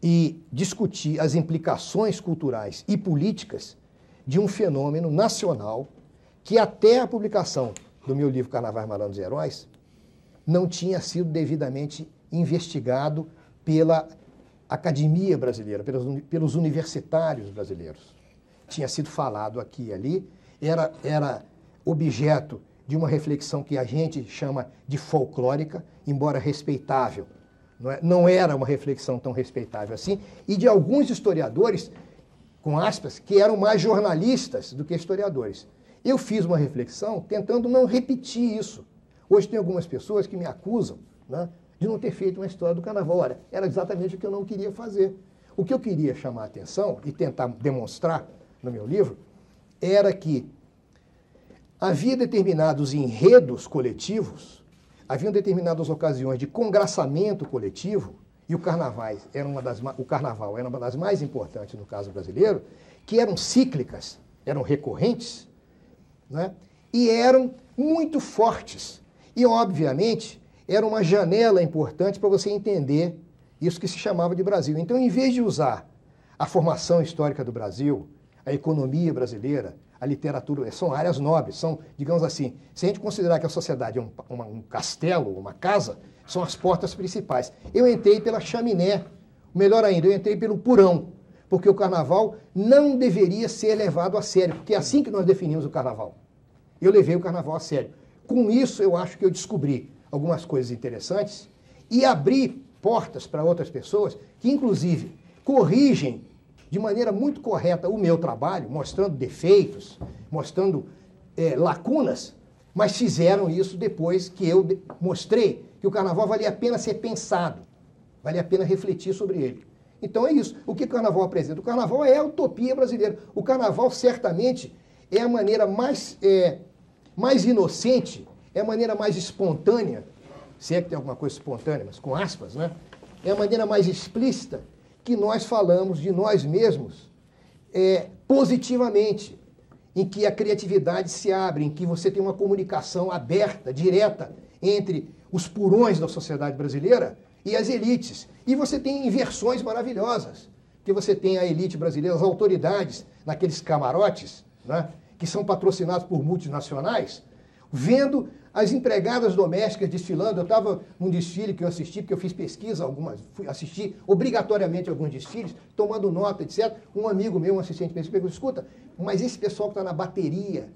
e discuti as implicações culturais e políticas de um fenômeno nacional que até a publicação do meu livro Carnavais, Malandros e Heróis não tinha sido devidamente investigado pela academia brasileira, pelos, pelos universitários brasileiros. Tinha sido falado aqui e ali, Era, era objeto de uma reflexão que a gente chama de folclórica, embora respeitável. Não, é? Não era uma reflexão tão respeitável assim, e de alguns historiadores, com aspas, que eram mais jornalistas do que historiadores. Eu fiz uma reflexão tentando não repetir isso. Hoje tem algumas pessoas que me acusam, né, de não ter feito uma história do carnaval. Ora, era exatamente o que eu não queria fazer. O que eu queria chamar a atenção e tentar demonstrar no meu livro era que havia determinados enredos coletivos, haviam determinadas ocasiões de congraçamento coletivo, e o carnaval era uma das, o carnaval era uma das mais importantes no caso brasileiro, que eram cíclicas, eram recorrentes, né? E eram muito fortes. E, obviamente, era uma janela importante para você entender isso que se chamava de Brasil. Então, em vez de usar a formação histórica do Brasil, a economia brasileira, a literatura, são áreas nobres, são, digamos assim, se a gente considerar que a sociedade é um, uma, um castelo, uma casa, são as portas principais. Eu entrei pela chaminé, melhor ainda, eu entrei pelo porão, porque o carnaval não deveria ser levado a sério, porque é assim que nós definimos o carnaval. Eu levei o carnaval a sério. Com isso, eu acho que eu descobri algumas coisas interessantes e abri portas para outras pessoas que, inclusive, corrigem de maneira muito correta o meu trabalho, mostrando defeitos, mostrando é, lacunas, mas fizeram isso depois que eu mostrei que o carnaval valia a pena ser pensado, valia a pena refletir sobre ele. Então é isso. O que o carnaval apresenta? O carnaval é a utopia brasileira. O carnaval, certamente, é a maneira mais, é, mais inocente, é a maneira mais espontânea, se é que tem alguma coisa espontânea, mas com aspas, né? É a maneira mais explícita que nós falamos de nós mesmos é, positivamente, em que a criatividade se abre, em que você tem uma comunicação aberta, direta, entre os purões da sociedade brasileira e as elites. E você tem inversões maravilhosas, que você tem a elite brasileira, as autoridades, naqueles camarotes, né? Que são patrocinados por multinacionais, vendo as empregadas domésticas desfilando. Eu estava num desfile que eu assisti, porque eu fiz pesquisa algumas, fui assistir obrigatoriamente alguns desfiles, tomando nota, etcétera. Um amigo meu, um assistente de pesquisa, perguntou, escuta, mas esse pessoal que está na bateria,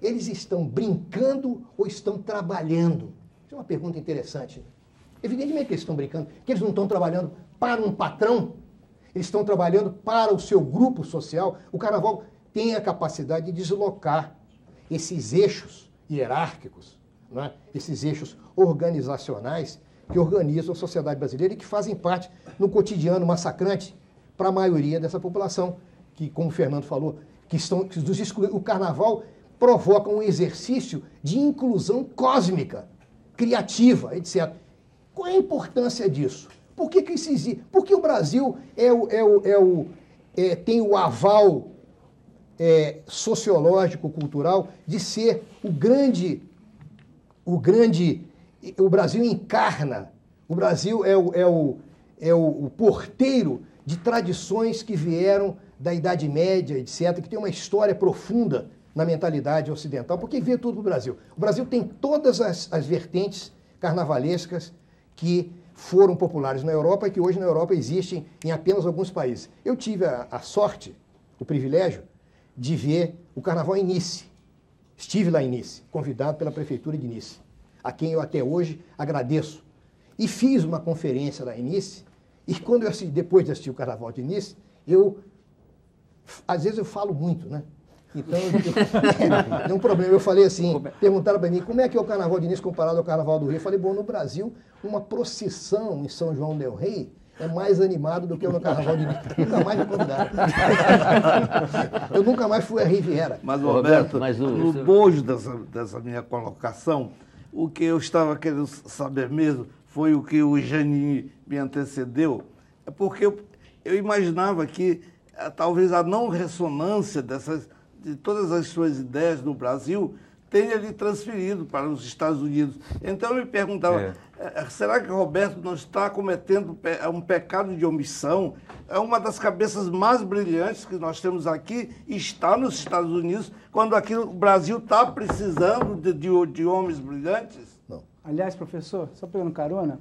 eles estão brincando ou estão trabalhando? Isso é uma pergunta interessante. Evidentemente que eles estão brincando, que eles não estão trabalhando para um patrão, eles estão trabalhando para o seu grupo social. O carnaval tem a capacidade de deslocar esses eixos hierárquicos, né? Esses eixos organizacionais que organizam a sociedade brasileira e que fazem parte no cotidiano massacrante para a maioria dessa população, que, como o Fernando falou, que estão, que dos excluídos. O carnaval provoca um exercício de inclusão cósmica, criativa, etcétera. Qual é a importância disso? Por que, que isso existe? Por que o Brasil é o, é o, é o, é, tem o aval É, sociológico, cultural, de ser o grande, o grande, o Brasil encarna, o Brasil é o, é o, é o porteiro de tradições que vieram da Idade Média, etcétera, que tem uma história profunda na mentalidade ocidental, porque veio tudo para o Brasil. O Brasil tem todas as, as vertentes carnavalescas que foram populares na Europa e que hoje na Europa existem em apenas alguns países. Eu tive a, a sorte, o privilégio, de ver o carnaval em Nice. Estive lá em Nice, convidado pela prefeitura de Nice, a quem eu até hoje agradeço. E fiz uma conferência lá em Nice, e quando eu assisti, depois de assistir o carnaval de Nice, eu, às vezes eu falo muito, né? Então, eu, é um problema. Eu falei assim, perguntaram para mim, como é que é o carnaval de Nice comparado ao carnaval do Rio? Eu falei, bom, no Brasil, uma procissão em São João del Rei é mais animado do que eu no carnaval de Nice. Nunca mais me convidaram. Eu nunca mais fui à Riviera. Mas, Roberto, mas o... no bojo dessa, dessa minha colocação, o que eu estava querendo saber mesmo foi o que o Janine me antecedeu. É porque eu, eu imaginava que talvez a não ressonância dessas, de todas as suas ideias no Brasil tenha lhe transferido para os Estados Unidos. Então eu me perguntava, é. será que Roberto não está cometendo um pecado de omissão? É uma das cabeças mais brilhantes que nós temos aqui, está nos Estados Unidos, quando aqui o Brasil está precisando de, de, de homens brilhantes? Não. Aliás, professor, só pegando carona,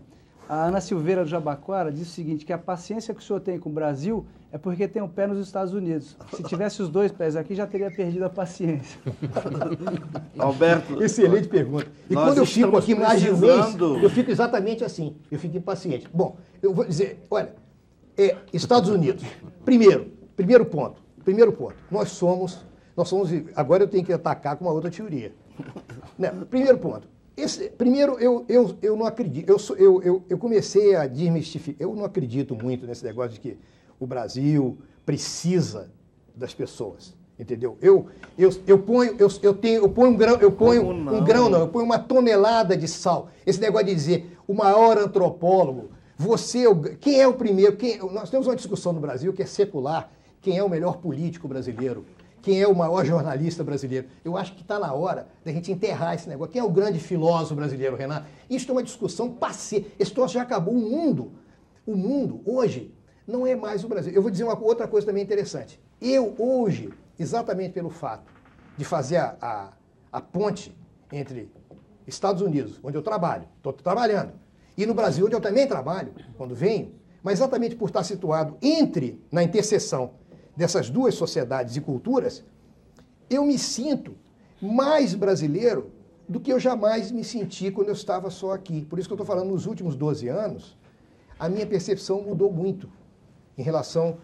a Ana Silveira do Jabaquara disse o seguinte, que a paciência que o senhor tem com o Brasil é porque tem um pé nos Estados Unidos. Se tivesse os dois pés aqui, já teria perdido a paciência. Alberto... Excelente pergunta. E quando eu fico aqui mais precisando... eu fico exatamente assim, eu fico impaciente. Bom, eu vou dizer, olha, é, Estados Unidos, primeiro, primeiro ponto, primeiro ponto, nós somos, nós somos, agora eu tenho que atacar com uma outra teoria. Não, primeiro ponto. Esse, primeiro, eu, eu, eu não acredito, eu, sou, eu, eu, eu comecei a desmistificar, eu não acredito muito nesse negócio de que o Brasil precisa das pessoas. Entendeu? Eu, eu, eu ponho, eu, eu tenho, eu ponho um grão, eu ponho não, não. um grão, não, eu ponho uma tonelada de sal. Esse negócio de dizer o maior antropólogo, você, quem é o primeiro? Quem, nós temos uma discussão no Brasil que é secular, quem é o melhor político brasileiro, quem é o maior jornalista brasileiro. Eu acho que está na hora da gente enterrar esse negócio. Quem é o grande filósofo brasileiro, Renato? Isso é uma discussão passê. Esse troço já acabou. O mundo, o mundo hoje não é mais o Brasil. Eu vou dizer uma outra coisa também interessante. Eu hoje, exatamente pelo fato de fazer a, a, a ponte entre Estados Unidos, onde eu trabalho, estou trabalhando, e no Brasil, onde eu também trabalho, quando venho, mas exatamente por estar situado entre, na interseção dessas duas sociedades e culturas, eu me sinto mais brasileiro do que eu jamais me senti quando eu estava só aqui. Por isso que eu estou falando, nos últimos doze anos, a minha percepção mudou muito em relação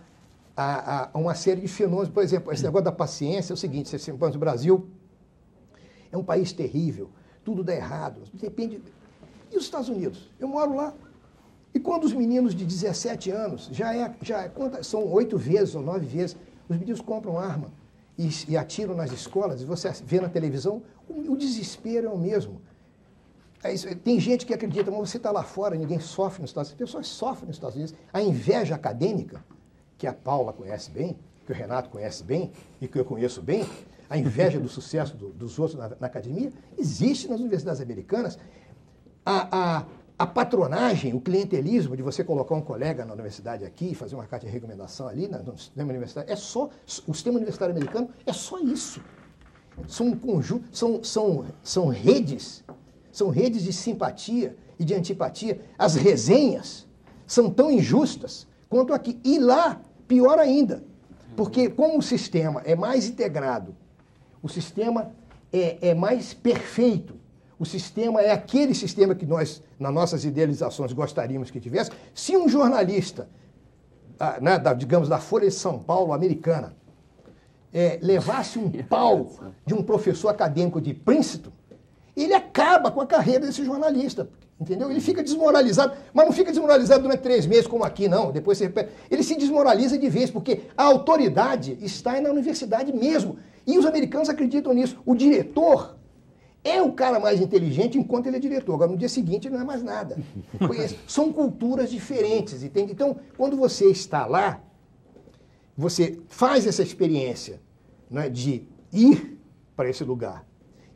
a, a, a uma série de fenômenos. Por exemplo, esse negócio da paciência é o seguinte, você, o Brasil é um país terrível, tudo dá errado, depende... E os Estados Unidos? Eu moro lá. E quando os meninos de dezessete anos, já é, já é, são oito vezes ou nove vezes, os meninos compram arma e, e atiram nas escolas, e você vê na televisão, o, o desespero é o mesmo. É isso, tem gente que acredita, mas você está lá fora, ninguém sofre nos Estados Unidos. As pessoas sofrem nos Estados Unidos. A inveja acadêmica, que a Paula conhece bem, que o Renato conhece bem e que eu conheço bem, a inveja do sucesso do, dos outros na, na academia, existe nas universidades americanas. A, a, a patronagem, o clientelismo de você colocar um colega na universidade aqui, fazer uma carta de recomendação ali na, no sistema universitário, é só, o sistema universitário americano é só isso. São um conjunto, são, são, são redes, são redes de simpatia e de antipatia. As resenhas são tão injustas quanto aqui. E lá, pior ainda, porque como o sistema é mais integrado, o sistema é, é mais perfeito, o sistema é aquele sistema que nós, nas nossas idealizações, gostaríamos que tivesse. Se um jornalista, ah, né, da, digamos, da Folha de São Paulo, americana, é, levasse um pau de um professor acadêmico de Princeton, ele acaba com a carreira desse jornalista, entendeu? Ele fica desmoralizado, mas não fica desmoralizado durante três meses, como aqui, não. Depois você repete. Ele se desmoraliza de vez, porque a autoridade está na universidade mesmo. E os americanos acreditam nisso. O diretor... é o cara mais inteligente enquanto ele é diretor. Agora, no dia seguinte, ele não é mais nada. São culturas diferentes, entende? Então, quando você está lá, você faz essa experiência, né, de ir para esse lugar,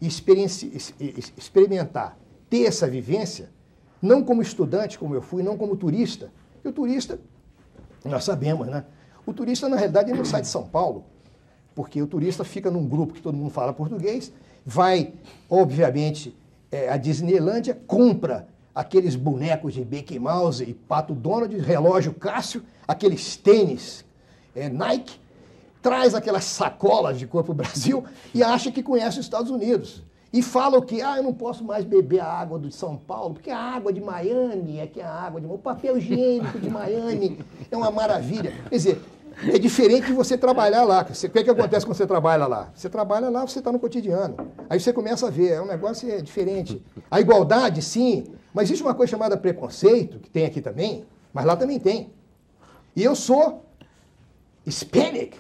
experimentar, ter essa vivência, não como estudante, como eu fui, não como turista. E o turista, nós sabemos, né? O turista, na realidade, ele não sai de São Paulo, porque o turista fica num grupo que todo mundo fala português, vai, obviamente, é, a Disneylândia, compra aqueles bonecos de Mickey Mouse e Pato Donald, relógio Cássio, aqueles tênis é, Nike, traz aquelas sacolas de cor para o Brasil e acha que conhece os Estados Unidos. E fala o quê? Ah, eu não posso mais beber a água de São Paulo, porque a água de Miami é que a água de... O papel higiênico de Miami é uma maravilha. Quer dizer... é diferente de você trabalhar lá. O que é que acontece quando você trabalha lá? Você trabalha lá, você está no cotidiano. Aí você começa a ver, é um negócio é diferente. A igualdade, sim, mas existe uma coisa chamada preconceito, que tem aqui também, mas lá também tem. E eu sou hispanic.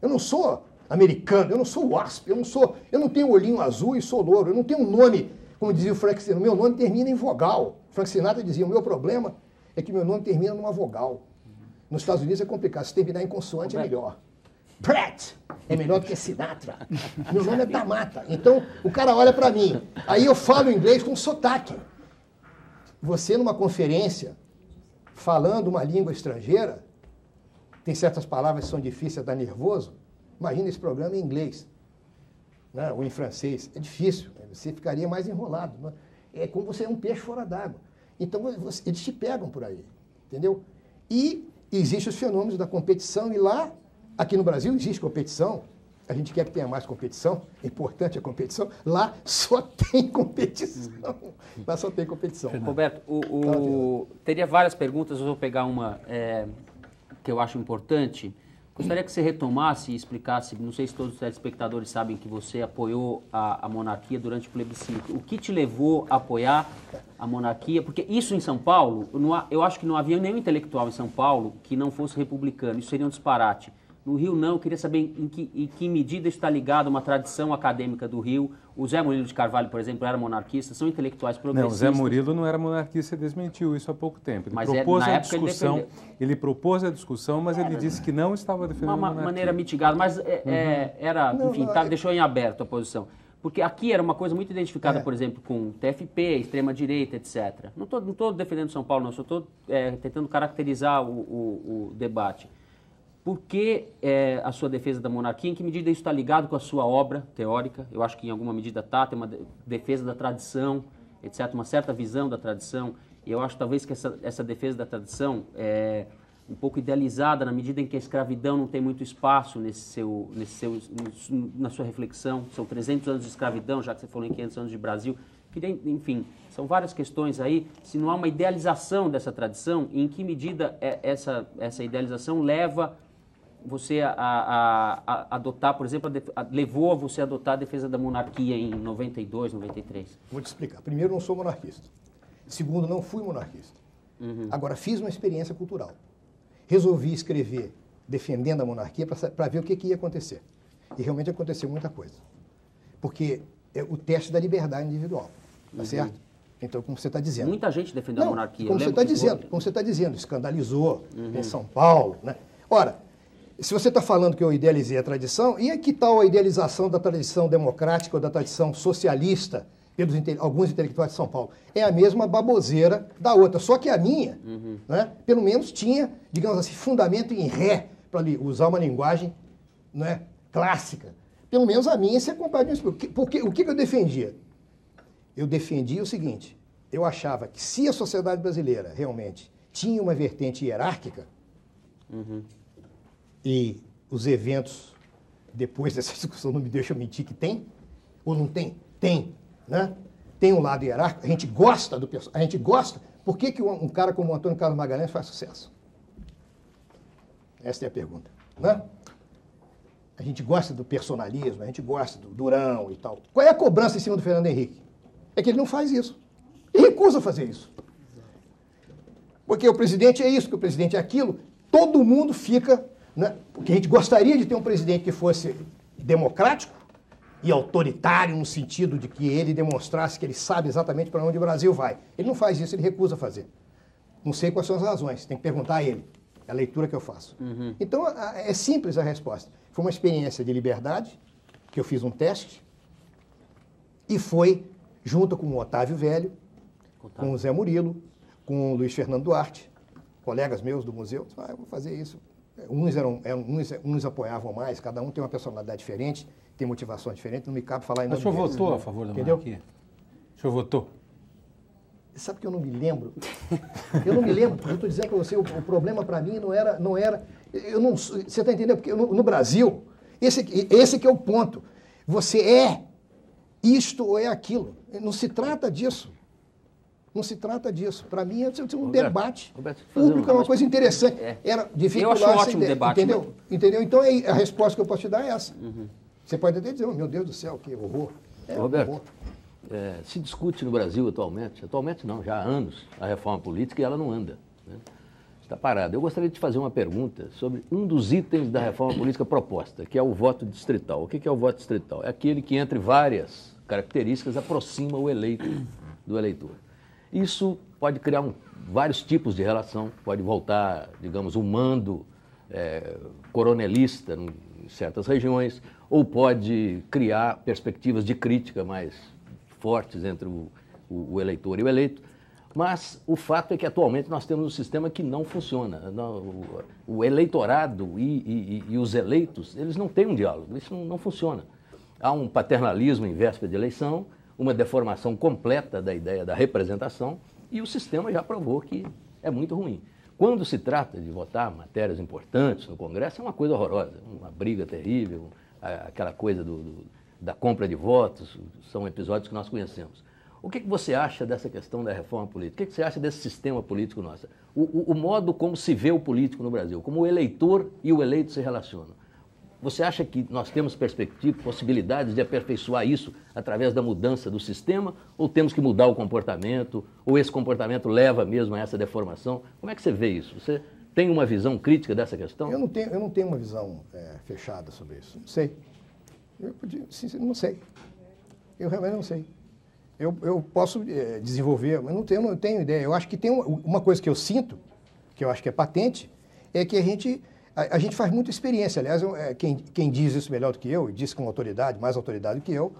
Eu não sou americano, eu não sou wasp, eu não sou, eu não tenho olhinho azul e sou louro, eu não tenho um nome, como dizia o Frank Sinatra, meu nome termina em vogal. O Frank Sinatra dizia, o meu problema é que meu nome termina numa vogal. Nos Estados Unidos é complicado, se terminar em consoante é melhor. Pratt é melhor do que Sinatra. Meu nome é DaMatta. Então, o cara olha para mim. Aí eu falo inglês com sotaque. Você, numa conferência, falando uma língua estrangeira, tem certas palavras que são difíceis, dá nervoso. Imagina esse programa em inglês, né? Ou em francês. É difícil, né? Você ficaria mais enrolado. Né? É como você é um peixe fora d'água. Então, você, eles te pegam por aí, entendeu? E... existem os fenômenos da competição e lá, aqui no Brasil, existe competição. A gente quer que tenha mais competição, é importante a competição. Lá só tem competição. Lá só tem competição. Roberto, o, o, teria várias perguntas, eu vou pegar uma é, que eu acho importante. Gostaria que você retomasse e explicasse, não sei se todos os telespectadores sabem que você apoiou a, a monarquia durante o plebiscito. O que te levou a apoiar a monarquia? Porque isso em São Paulo, não há, eu acho que não havia nenhum intelectual em São Paulo que não fosse republicano. Isso seria um disparate. no Rio não, eu queria saber em que, em que medida está ligada uma tradição acadêmica do Rio. O Zé Murilo de Carvalho, por exemplo, era monarquista, são intelectuais progressistas. Não, o Zé Murilo não era monarquista, ele desmentiu isso há pouco tempo. Ele mas propôs é, a discussão, ele, ele propôs a discussão, mas era, ele disse que não estava defendendo a monarquia. De uma maneira mitigada, mas é, uhum. é, era, não, enfim, não, tá, eu... deixou em aberto a posição. Porque aqui era uma coisa muito identificada, é. por exemplo, com T F P, extrema-direita, etcétera. Não estou não tô defendendo São Paulo, não, só estou é, tentando caracterizar o, o, o debate. Por que é, a sua defesa da monarquia? Em que medida isso está ligado com a sua obra teórica? Eu acho que em alguma medida está, tem uma defesa da tradição, etcétera, uma certa visão da tradição. E eu acho talvez que essa, essa defesa da tradição é um pouco idealizada na medida em que a escravidão não tem muito espaço nesse seu, nesse seu, na sua reflexão. São trezentos anos de escravidão, já que você falou em quinhentos anos de Brasil. Enfim, são várias questões aí. Se não há uma idealização dessa tradição, em que medida essa, essa idealização leva você a, a, a adotar, por exemplo, a, a, levou a você a adotar a defesa da monarquia em noventa e dois, noventa e três? Vou te explicar. Primeiro, não sou monarquista. Segundo, não fui monarquista. Uhum. Agora, fiz uma experiência cultural. Resolvi escrever defendendo a monarquia para ver o que, que ia acontecer. E realmente aconteceu muita coisa. Porque é o teste da liberdade individual, tá uhum. certo? Então, como você está dizendo... Muita gente defendeu Não, a monarquia. Como você está dizendo, foi... dizendo, escandalizou uhum. em São Paulo, né? Ora, se você está falando que eu idealizei a tradição, e que tal a idealização da tradição democrática ou da tradição socialista pelos inte... alguns intelectuais de São Paulo? É a mesma baboseira da outra, só que a minha, uhum. né, pelo menos tinha, digamos assim, fundamento em ré, para usar uma linguagem, né, clássica. Pelo menos a minha, se é comparado com isso. Porque o que eu defendia? Eu defendia o seguinte, eu achava que se a sociedade brasileira realmente tinha uma vertente hierárquica, uhum. e os eventos, depois dessa discussão, não me deixam mentir que tem, ou não tem? Tem, né? Tem um lado hierárquico, a gente gosta do pessoal, a gente gosta. Por que, que um cara como o Antônio Carlos Magalhães faz sucesso? Essa é a pergunta, né? A gente gosta do personalismo, a gente gosta do Durão e tal. Qual é a cobrança em cima do Fernando Henrique? É que ele não faz isso. Ele recusa fazer isso. Porque o presidente é isso, que o presidente é aquilo. Todo mundo fica... né? Porque a gente gostaria de ter um presidente que fosse democrático e autoritário, no sentido de que ele demonstrasse que ele sabe exatamente para onde o Brasil vai. Ele não faz isso, ele recusa fazer. Não sei quais são as razões, tem que perguntar a ele. É a leitura que eu faço. Uhum. Então, é simples a resposta. Foi uma experiência de liberdade, que eu fiz um teste, e foi, junto com o Otávio Velho, Otávio. com o Zé Murilo, com o Luiz Fernando Duarte, colegas meus do museu, ah, eu vou fazer isso. Uns, eram, eram, uns, uns apoiavam mais, cada um tem uma personalidade diferente, tem motivação diferente, não me cabe falar em nome deles. O senhor votou a favor da monarquia? O senhor votou? Sabe que eu não me lembro? Eu não me lembro, porque eu estou dizendo para você, o, o problema para mim não era... Não era eu não, você está entendendo? Porque no, no Brasil, esse, esse que é o ponto. Você é isto ou é aquilo. Não se trata disso. Não se trata disso. Para mim, é um Roberto, debate Roberto, público, é uma coisa interessante. É. Era eu acho um ótimo ideia, debate. Entendeu? Mas... entendeu? Então, a resposta que eu posso te dar é essa. Uhum. Você pode até dizer, oh, meu Deus do céu, que horror. É, Roberto... horror. É, se discute no Brasil atualmente, atualmente não, já há anos, a reforma política e ela não anda, né? Está parada. Eu gostaria de te fazer uma pergunta sobre um dos itens da reforma política proposta, que é o voto distrital. O que é o voto distrital? É aquele que, entre várias características, aproxima o eleito do eleitor. Isso pode criar um, vários tipos de relação, pode voltar, digamos, um mando é, coronelista em certas regiões, ou pode criar perspectivas de crítica mais fortes entre o, o, o eleitor e o eleito, mas o fato é que atualmente nós temos um sistema que não funciona. O, o eleitorado e, e, e os eleitos, eles não têm um diálogo, isso não, não funciona. Há um paternalismo em véspera de eleição, uma deformação completa da ideia da representação e o sistema já provou que é muito ruim. Quando se trata de votar matérias importantes no Congresso, é uma coisa horrorosa, uma briga terrível, aquela coisa do... do da compra de votos, são episódios que nós conhecemos. O que você acha dessa questão da reforma política? O que você acha desse sistema político nosso? O, o, o modo como se vê o político no Brasil, como o eleitor e o eleito se relacionam. Você acha que nós temos perspectivas, possibilidades de aperfeiçoar isso através da mudança do sistema? Ou temos que mudar o comportamento? Ou esse comportamento leva mesmo a essa deformação? Como é que você vê isso? Você tem uma visão crítica dessa questão? Eu não tenho, eu não tenho uma visão é, fechada sobre isso. Não sei. Eu podia, não sei. Eu realmente não sei. Eu, eu posso é, desenvolver, mas não tenho, não tenho ideia. Eu acho que tem uma, uma coisa que eu sinto, que eu acho que é patente, é que a gente, a, a gente faz muita experiência. Aliás, eu, é, quem, quem diz isso melhor do que eu, e diz com autoridade, mais autoridade do que eu,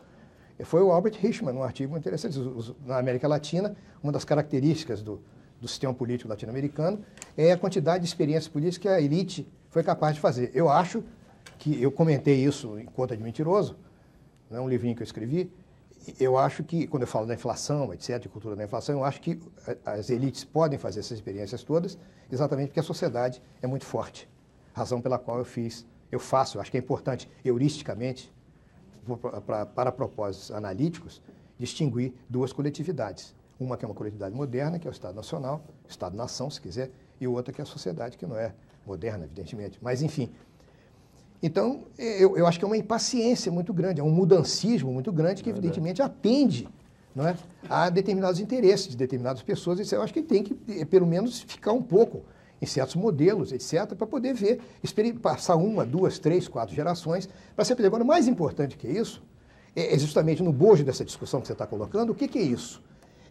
foi o Albert Hirschman, num artigo interessante. Os, os, na América Latina, uma das características do, do sistema político latino-americano é a quantidade de experiência política que a elite foi capaz de fazer. Eu acho que, eu comentei isso em Conta de Mentiroso, né, um livrinho que eu escrevi, eu acho que, quando eu falo da inflação, etcétera, de cultura da inflação, eu acho que as elites podem fazer essas experiências todas, exatamente porque a sociedade é muito forte. Razão pela qual eu fiz, eu faço, eu acho que é importante, heuristicamente, Pra, pra, para propósitos analíticos, distinguir duas coletividades. Uma que é uma coletividade moderna, que é o Estado Nacional, Estado-nação, se quiser, e outra que é a sociedade, que não é moderna, evidentemente. Mas, enfim. Então, eu, eu acho que é uma impaciência muito grande, é um mudancismo muito grande que, evidentemente, atende, não é, a determinados interesses de determinadas pessoas. Isso eu acho que tem que, pelo menos, ficar um pouco em certos modelos, etcétera, para poder ver, passar uma, duas, três, quatro gerações, para ser. Agora, o mais importante que isso, é justamente no bojo dessa discussão que você está colocando, o que, que é isso?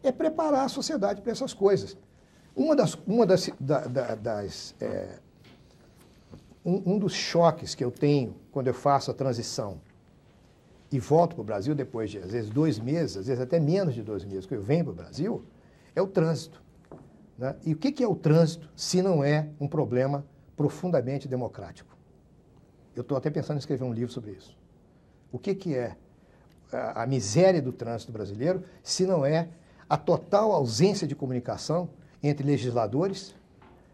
É preparar a sociedade para essas coisas. Uma das... Uma das, da, da, das é, um, um dos choques que eu tenho quando eu faço a transição e volto para o Brasil depois de, às vezes, dois meses, às vezes até menos de dois meses que eu venho para o Brasil, é o trânsito. Né? E o que, que é o trânsito, se não é um problema profundamente democrático? Eu estou até pensando em escrever um livro sobre isso. O que, que é a, a miséria do trânsito brasileiro, se não é a total ausência de comunicação entre legisladores,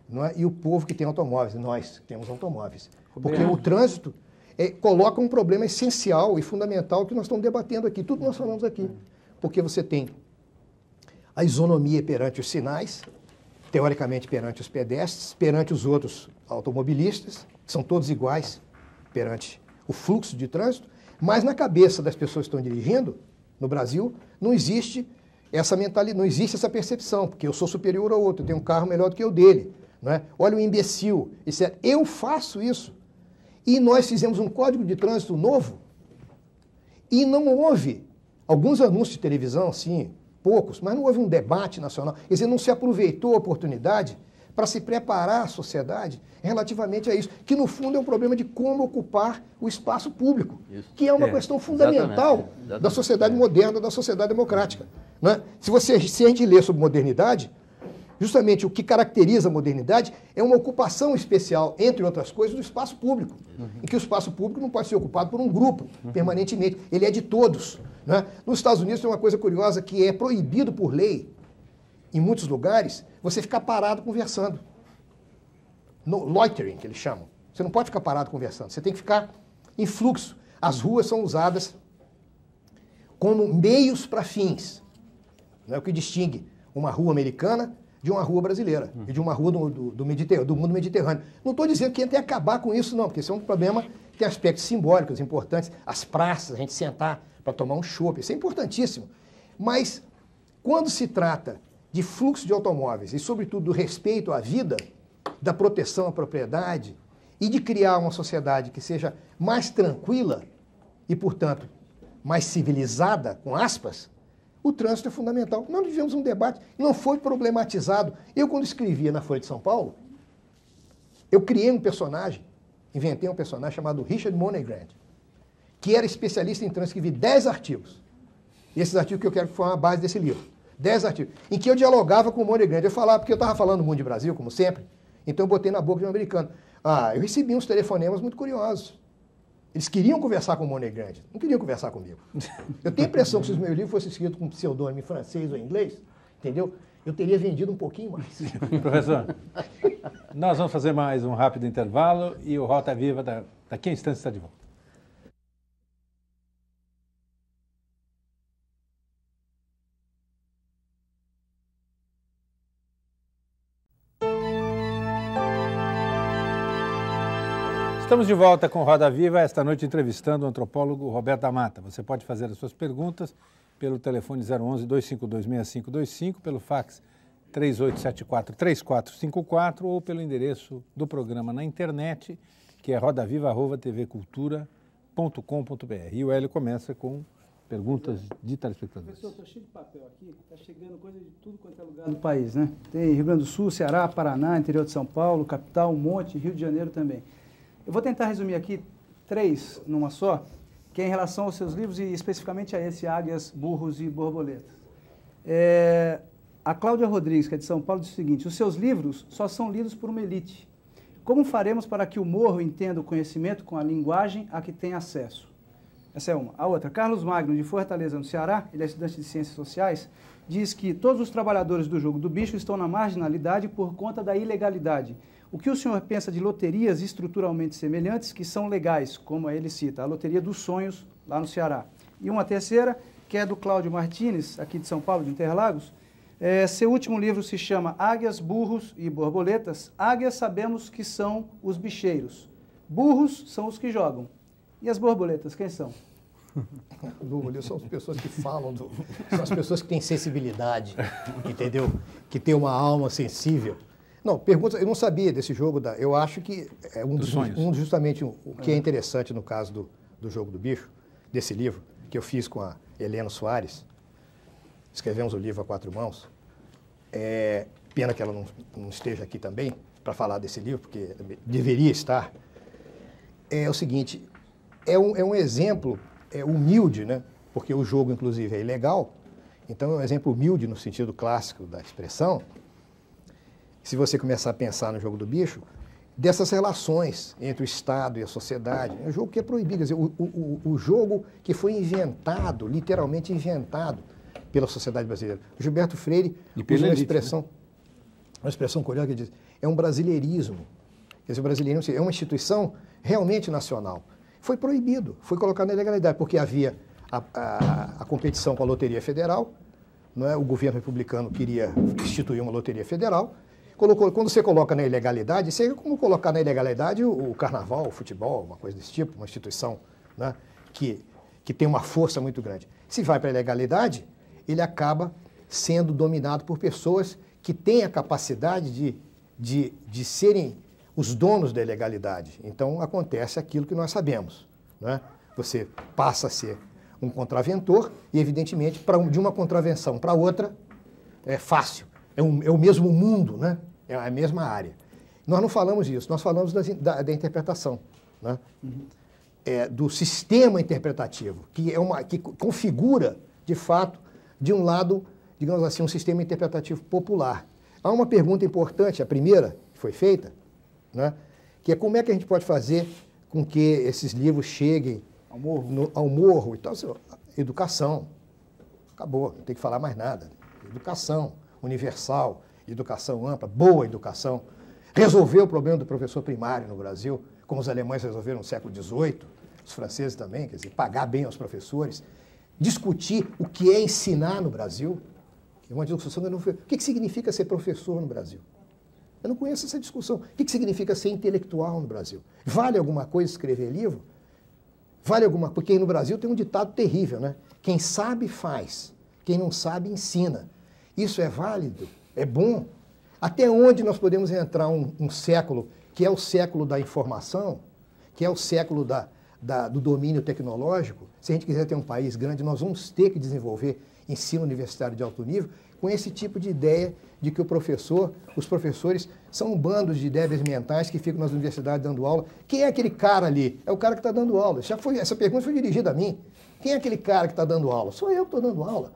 não é, e o povo que tem automóveis, nós que temos automóveis. Porque o trânsito é, coloca um problema essencial e fundamental que nós estamos debatendo aqui, tudo que nós falamos aqui. Porque você tem a isonomia perante os sinais, teoricamente perante os pedestres, perante os outros automobilistas, que são todos iguais perante o fluxo de trânsito, mas na cabeça das pessoas que estão dirigindo, no Brasil, não existe essa mentalidade, não existe essa percepção, porque eu sou superior ao outro, eu tenho um carro melhor do que o dele, não é? Olha o imbecil, etcétera. Eu faço isso. E nós fizemos um código de trânsito novo e não houve alguns anúncios de televisão, sim, poucos, mas não houve um debate nacional. Quer dizer, não se aproveitou a oportunidade para se preparar a sociedade relativamente a isso, que no fundo é um problema de como ocupar o espaço público, isso, que é uma é, questão fundamental, exatamente, exatamente, da sociedade é. moderna, da sociedade democrática. Né? Se, você, se a gente lê sobre modernidade, justamente o que caracteriza a modernidade é uma ocupação especial, entre outras coisas, do espaço público, uhum, em que o espaço público não pode ser ocupado por um grupo, uhum, permanentemente, ele é de todos. Né? Nos Estados Unidos tem uma coisa curiosa, que é proibido por lei, em muitos lugares, você ficar parado conversando. No loitering, que eles chamam. Você não pode ficar parado conversando, você tem que ficar em fluxo. As ruas são usadas como meios para fins. Não é o que distingue uma rua americana de uma rua brasileira, hum, e de uma rua do, do, do, Mediter- do mundo mediterrâneo. Não estou dizendo que a gente tem que acabar com isso, não, porque isso é um problema que tem aspectos simbólicos importantes. As praças, a gente sentar para tomar um chopp, isso é importantíssimo. Mas, quando se trata de fluxo de automóveis e, sobretudo, do respeito à vida, da proteção à propriedade e de criar uma sociedade que seja mais tranquila e, portanto, mais civilizada, com aspas, o trânsito é fundamental. Nós tivemos um debate, não foi problematizado. Eu, quando escrevia na Folha de São Paulo, eu criei um personagem, inventei um personagem chamado Richard Moneygrand, que era especialista em trânsito, escrevi dez artigos. E esses artigos que eu quero que formem a base desse livro. Dez artigos. Em que eu dialogava com o Moneygrand. Eu falava, porque eu estava falando muito de Brasil, como sempre, então eu botei na boca de um americano. Ah, eu recebi uns telefonemas muito curiosos. Eles queriam conversar com o Moneygrand, não queriam conversar comigo. Eu tenho a impressão que se os meus livros fossem escritos com pseudônimo em francês ou em inglês, entendeu? Eu teria vendido um pouquinho mais. Professor, nós vamos fazer mais um rápido intervalo e o Rota Viva da, daqui a instantes está de volta. Estamos de volta com Roda Viva, esta noite entrevistando o antropólogo Roberto DaMatta. Você pode fazer as suas perguntas pelo telefone zero onze, dois cinco dois, seis cinco dois cinco, pelo fax três oito sete quatro, três quatro cinco quatro ou pelo endereço do programa na internet, que é roda viva arroba t v cultura ponto com ponto b r. E o Hélio começa com perguntas de telespectadores. Professor, estou cheio de papel aqui, está chegando coisa de tudo quanto é lugar do país, né? Tem Rio Grande do Sul, Ceará, Paraná, interior de São Paulo, capital, um monte, Rio de Janeiro também. Eu vou tentar resumir aqui três numa só, que é em relação aos seus livros e especificamente a esse, Águias, Burros e Borboletas. É, a Cláudia Rodrigues, que é de São Paulo, diz o seguinte: os seus livros só são lidos por uma elite. Como faremos para que o morro entenda o conhecimento com a linguagem a que tem acesso? Essa é uma. A outra, Carlos Magno, de Fortaleza, no Ceará, ele é estudante de Ciências Sociais, diz que todos os trabalhadores do jogo do bicho estão na marginalidade por conta da ilegalidade. O que o senhor pensa de loterias estruturalmente semelhantes que são legais, como ele cita, a loteria dos sonhos, lá no Ceará? E uma terceira, que é do Cláudio Martins, aqui de São Paulo, de Interlagos. É, seu último livro se chama Águias, Burros e Borboletas. Águias sabemos que são os bicheiros. Burros são os que jogam. E as borboletas, quem são? Borboletas são as pessoas que falam, do... são as pessoas que têm sensibilidade, entendeu? Que têm uma alma sensível. Não, pergunta, eu não sabia desse jogo, da, eu acho que é um dos, dos um, justamente um, o que é interessante no caso do, do jogo do bicho, desse livro, que eu fiz com a Helena Soares. Escrevemos o livro a quatro mãos. É, pena que ela não, não esteja aqui também para falar desse livro, porque deveria estar. É o seguinte, é um, é um exemplo é humilde, né? Porque o jogo, inclusive, é ilegal. Então, é um exemplo humilde no sentido clássico da expressão. Se você começar a pensar no jogo do bicho, dessas relações entre o Estado e a sociedade, é um jogo que é proibido. Quer dizer, o, o, o jogo que foi inventado, literalmente inventado, pela sociedade brasileira. O Gilberto Freire usa uma expressão, né? uma expressão curiosa que diz, é um brasileirismo. Quer dizer, o brasileirismo é uma instituição realmente nacional. Foi proibido, foi colocado na ilegalidade, porque havia a, a, a competição com a Loteria Federal, não é? O governo republicano queria instituir uma Loteria Federal. Colocou, quando você coloca na ilegalidade, isso é como colocar na ilegalidade o, o carnaval, o futebol, uma coisa desse tipo, uma instituição, né? que, que tem uma força muito grande. Se vai para a ilegalidade, ele acaba sendo dominado por pessoas que têm a capacidade de, de, de serem os donos da ilegalidade. Então, acontece aquilo que nós sabemos, né? Você passa a ser um contraventor e, evidentemente, pra um, de uma contravenção para outra, é fácil. É, um, é o mesmo mundo, né? É a mesma área. Nós não falamos disso, nós falamos das, da, da interpretação, né? Uhum. É, do sistema interpretativo, que, é uma, que configura, de fato, de um lado, digamos assim, um sistema interpretativo popular. Há uma pergunta importante, a primeira que foi feita, né, que é como é que a gente pode fazer com que esses livros cheguem ao morro. No, ao morro. Então, assim, educação, acabou, não tem que falar mais nada. Educação universal, educação ampla, boa educação. Resolver o problema do professor primário no Brasil, como os alemães resolveram no século dezoito, os franceses também, quer dizer, pagar bem aos professores. Discutir o que é ensinar no Brasil, é uma discussão que eu não fui. O que significa ser professor no Brasil? Eu não conheço essa discussão. O que significa ser intelectual no Brasil? Vale alguma coisa escrever livro? Vale alguma coisa? Porque no Brasil tem um ditado terrível, né? Quem sabe faz, quem não sabe ensina. Isso é válido, é bom. Até onde nós podemos entrar um, um século que é o século da informação, que é o século da Da, do domínio tecnológico? Se a gente quiser ter um país grande, nós vamos ter que desenvolver ensino universitário de alto nível com esse tipo de ideia de que o professor, os professores são um bando de débeis mentais que ficam nas universidades dando aula. Quem é aquele cara ali? É o cara que está dando aula. Já foi, essa pergunta foi dirigida a mim. Quem é aquele cara que está dando aula? Sou eu que estou dando aula.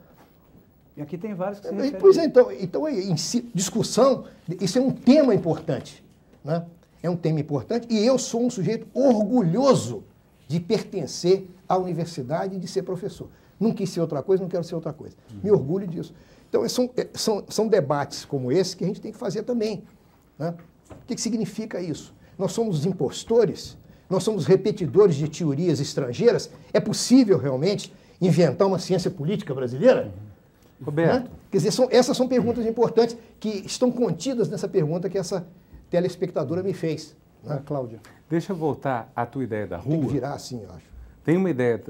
E aqui tem vários que se referem. Pois é, então, então é, em si, discussão, isso é um tema importante, né? É um tema importante e eu sou um sujeito orgulhoso de pertencer à universidade e de ser professor. Não quis ser outra coisa, não quero ser outra coisa. Uhum. Me orgulho disso. Então, são, são, são debates como esse que a gente tem que fazer também, né? O que, que significa isso? Nós somos impostores? Nós somos repetidores de teorias estrangeiras? É possível, realmente, inventar uma ciência política brasileira? Uhum. Roberto. Né? Quer dizer, são, essas são perguntas importantes que estão contidas nessa pergunta que essa telespectadora me fez. Ah, Cláudia, deixa eu voltar à tua ideia da rua. Tem que virar assim, eu acho. Tem uma ideia,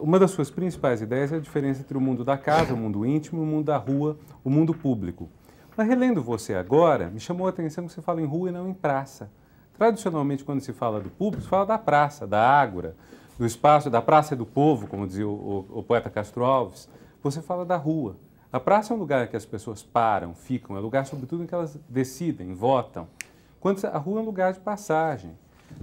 uma das suas principais ideias é a diferença entre o mundo da casa, o mundo íntimo, e o mundo da rua, o mundo público. Mas relendo você agora, me chamou a atenção que você fala em rua e não em praça. Tradicionalmente, quando se fala do público, se fala da praça, da ágora, do espaço, da praça e do povo, como dizia o, o, o poeta Castro Alves. Você fala da rua. A praça é um lugar que as pessoas param, ficam, é um lugar, sobretudo, em que elas decidem, votam. Quando a rua é um lugar de passagem.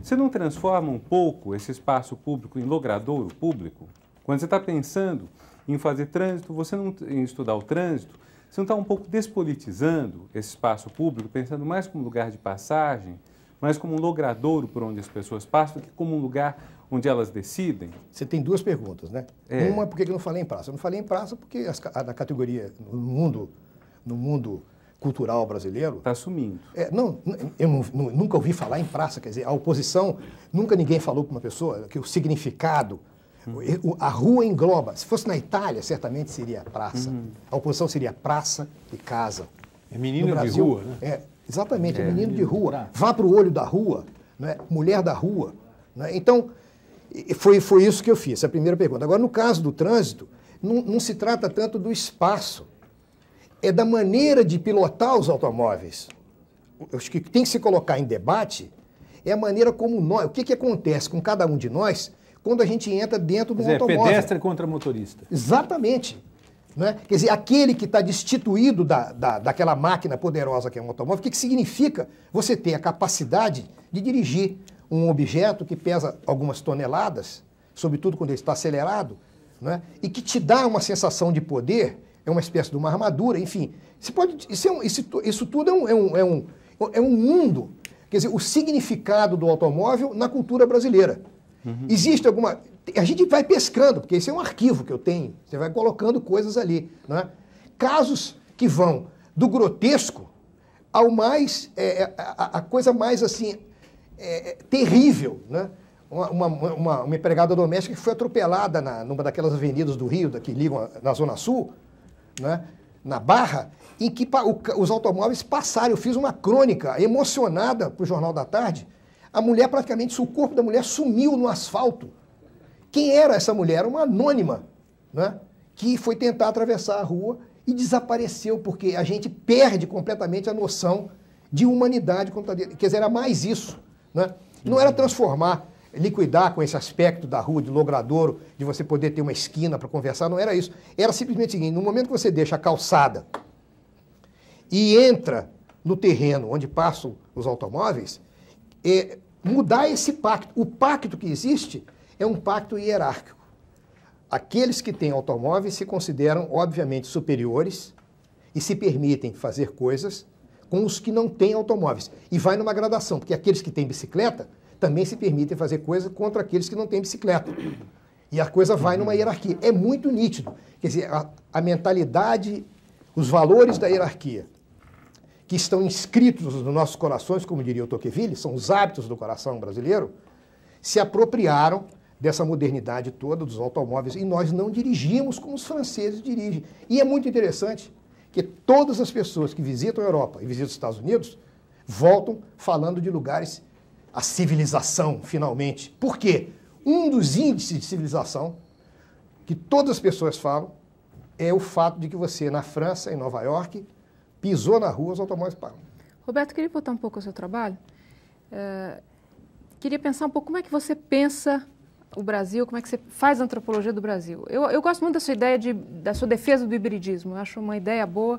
Você não transforma um pouco esse espaço público em logradouro público? Quando você está pensando em fazer trânsito, você não, em estudar o trânsito, você não está um pouco despolitizando esse espaço público, pensando mais como lugar de passagem, mais como um logradouro por onde as pessoas passam, do que como um lugar onde elas decidem? Você tem duas perguntas, né? É. Uma, por que eu não falei em praça? Eu não falei em praça porque a, a categoria no mundo, no mundo cultural brasileiro... Está sumindo. É, não, eu não, nunca ouvi falar em praça, quer dizer, a oposição, nunca ninguém falou para uma pessoa que o significado... Uhum. A rua engloba. Se fosse na Itália, certamente seria a praça. Uhum. A oposição seria praça e casa. É menino no Brasil, de rua, né? É, exatamente, é, é menino, menino de rua. Vá para o olho da rua, né? Mulher da rua. Né? Então, foi, foi isso que eu fiz, essa é a primeira pergunta. Agora, no caso do trânsito, não, não se trata tanto do espaço, é da maneira de pilotar os automóveis. Eu acho que tem que se colocar em debate é a maneira como nós, o que, que acontece com cada um de nós quando a gente entra dentro do automóvel. É pedestre contra motorista. Exatamente. Né? Quer dizer, aquele que está destituído da, da, daquela máquina poderosa que é um automóvel, o que, que significa você ter a capacidade de dirigir um objeto que pesa algumas toneladas, sobretudo quando ele está acelerado, né? E que te dá uma sensação de poder, é uma espécie de uma armadura, enfim. Você pode, isso, é um, isso, isso tudo é um, é, um, é, um, é um mundo. Quer dizer, o significado do automóvel na cultura brasileira. Uhum. Existe alguma... A gente vai pescando, porque esse é um arquivo que eu tenho. Você vai colocando coisas ali, né? Casos que vão do grotesco ao mais... É, a, a coisa mais, assim, é, terrível, né? Uma, uma, uma, uma empregada doméstica que foi atropelada na, numa daquelas avenidas do Rio, que ligam na Zona Sul, né? Na Barra, em que o, os automóveis passaram. Eu fiz uma crônica emocionada para o Jornal da Tarde. A mulher praticamente, o corpo da mulher sumiu no asfalto. Quem era essa mulher? Era uma anônima, né? Que foi tentar atravessar a rua e desapareceu, porque a gente perde completamente a noção de humanidade. Quer dizer, era mais isso, né? Não era transformar, liquidar com esse aspecto da rua, de logradouro, de você poder ter uma esquina para conversar, não era isso. Era simplesmente o seguinte, no momento que você deixa a calçada e entra no terreno onde passam os automóveis, é mudar esse pacto. O pacto que existe é um pacto hierárquico. Aqueles que têm automóveis se consideram, obviamente, superiores e se permitem fazer coisas com os que não têm automóveis. E vai numa gradação, porque aqueles que têm bicicleta também se permitem fazer coisas contra aqueles que não têm bicicleta. E a coisa vai numa hierarquia. É muito nítido. Quer dizer, a, a mentalidade, os valores da hierarquia, que estão inscritos nos nossos corações, como diria o Tocqueville, são os hábitos do coração brasileiro, se apropriaram dessa modernidade toda dos automóveis e nós não dirigimos como os franceses dirigem. E é muito interessante que todas as pessoas que visitam a Europa e visitam os Estados Unidos voltam falando de lugares, a civilização, finalmente. Por quê? Um dos índices de civilização que todas as pessoas falam é o fato de que você, na França, em Nova York, pisou na rua, os automóveis param. Roberto, queria voltar um pouco ao seu trabalho. Uh, queria pensar um pouco como é que você pensa o Brasil, como é que você faz a antropologia do Brasil. Eu, eu gosto muito da sua ideia, de, da sua defesa do hibridismo. Eu acho uma ideia boa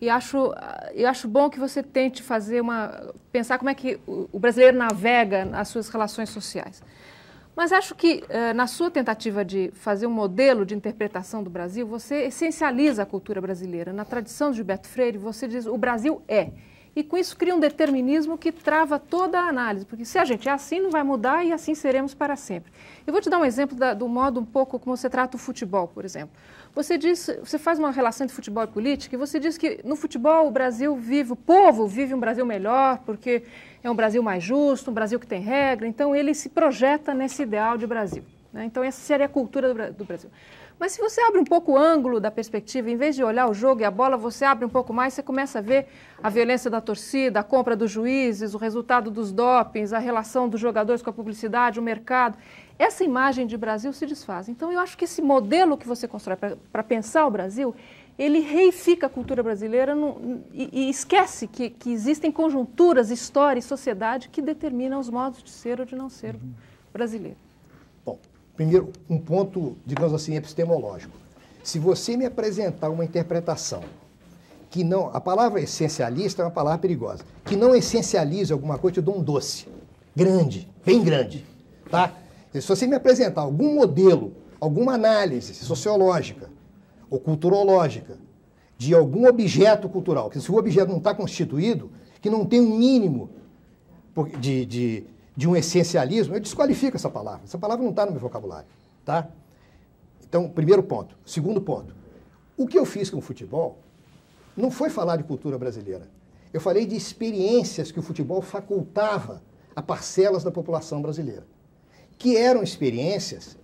e acho, eu acho bom que você tente fazer uma... pensar como é que o, o brasileiro navega as suas relações sociais. Mas acho que uh, na sua tentativa de fazer um modelo de interpretação do Brasil, você essencializa a cultura brasileira. Na tradição de Gilberto Freire, você diz o Brasil é. E com isso cria um determinismo que trava toda a análise, porque se a gente é assim, não vai mudar e assim seremos para sempre. Eu vou te dar um exemplo da, do modo um pouco como você trata o futebol, por exemplo. Você diz, você faz uma relação de futebol e política e você diz que no futebol o Brasil vive, o povo vive um Brasil melhor, porque é um Brasil mais justo, um Brasil que tem regra, então ele se projeta nesse ideal de Brasil, né? Então essa seria a cultura do Brasil. Mas se você abre um pouco o ângulo da perspectiva, em vez de olhar o jogo e a bola, você abre um pouco mais, você começa a ver a violência da torcida, a compra dos juízes, o resultado dos dopings, a relação dos jogadores com a publicidade, o mercado. Essa imagem de Brasil se desfaz. Então, eu acho que esse modelo que você constrói para pensar o Brasil ele reifica a cultura brasileira no, e, e esquece que, que existem conjunturas, história e sociedade que determinam os modos de ser ou de não ser uhum. brasileiro. Bom, primeiro, um ponto, digamos assim, epistemológico. Se você me apresentar uma interpretação que não... A palavra essencialista é uma palavra perigosa. Que não essencializa alguma coisa, eu dou um doce. Grande, bem grande, tá? Se você me apresentar algum modelo, alguma análise sociológica ou culturológica de algum objeto cultural, que se o objeto não está constituído, que não tem um mínimo de, de, de um essencialismo, eu desqualifico essa palavra. Essa palavra não está no meu vocabulário, tá? Então, primeiro ponto. Segundo ponto. O que eu fiz com o futebol não foi falar de cultura brasileira. Eu falei de experiências que o futebol facultava a parcelas da população brasileira, que eram experiências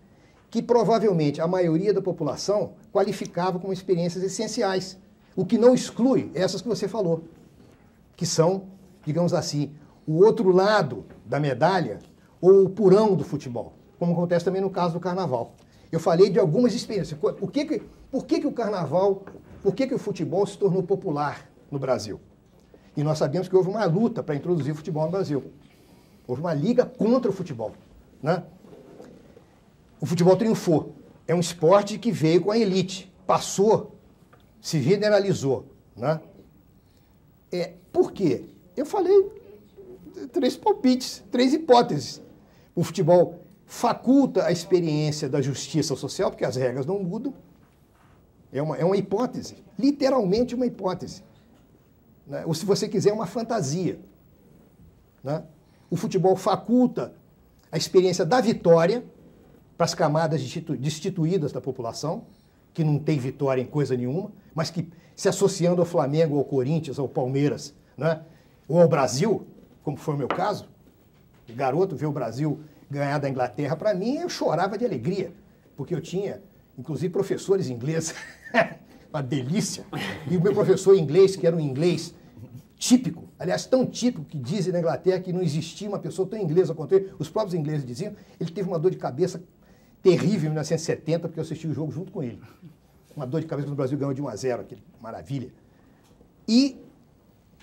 que provavelmente a maioria da população qualificava como experiências essenciais, o que não exclui essas que você falou, que são, digamos assim, o outro lado da medalha ou o purão do futebol, como acontece também no caso do carnaval. Eu falei de algumas experiências. Por que que, por que, que o carnaval, por que que o futebol se tornou popular no Brasil? E nós sabemos que houve uma luta para introduzir o futebol no Brasil. Houve uma liga contra o futebol, né? O futebol triunfou. É um esporte que veio com a elite, passou, se generalizou, né? É, por quê? Eu falei três palpites, três hipóteses. O futebol faculta a experiência da justiça social, porque as regras não mudam. É uma, é uma hipótese, literalmente uma hipótese, né? Ou, se você quiser, uma fantasia, né? O futebol faculta a experiência da vitória para as camadas destituídas da população, que não tem vitória em coisa nenhuma, mas que, se associando ao Flamengo, ao Corinthians, ao Palmeiras, né, ou ao Brasil, como foi o meu caso, garoto, ver o Brasil ganhar da Inglaterra, para mim, eu chorava de alegria, porque eu tinha, inclusive, professores ingleses, uma delícia, e o meu professor inglês, que era um inglês típico, aliás, tão típico que dizem na Inglaterra que não existia uma pessoa tão inglesa quanto ele, os próprios ingleses diziam, ele teve uma dor de cabeça terrível em mil novecentos e setenta, porque eu assisti o jogo junto com ele. Uma dor de cabeça, no Brasil ganhou de um a zero, aquele maravilha. E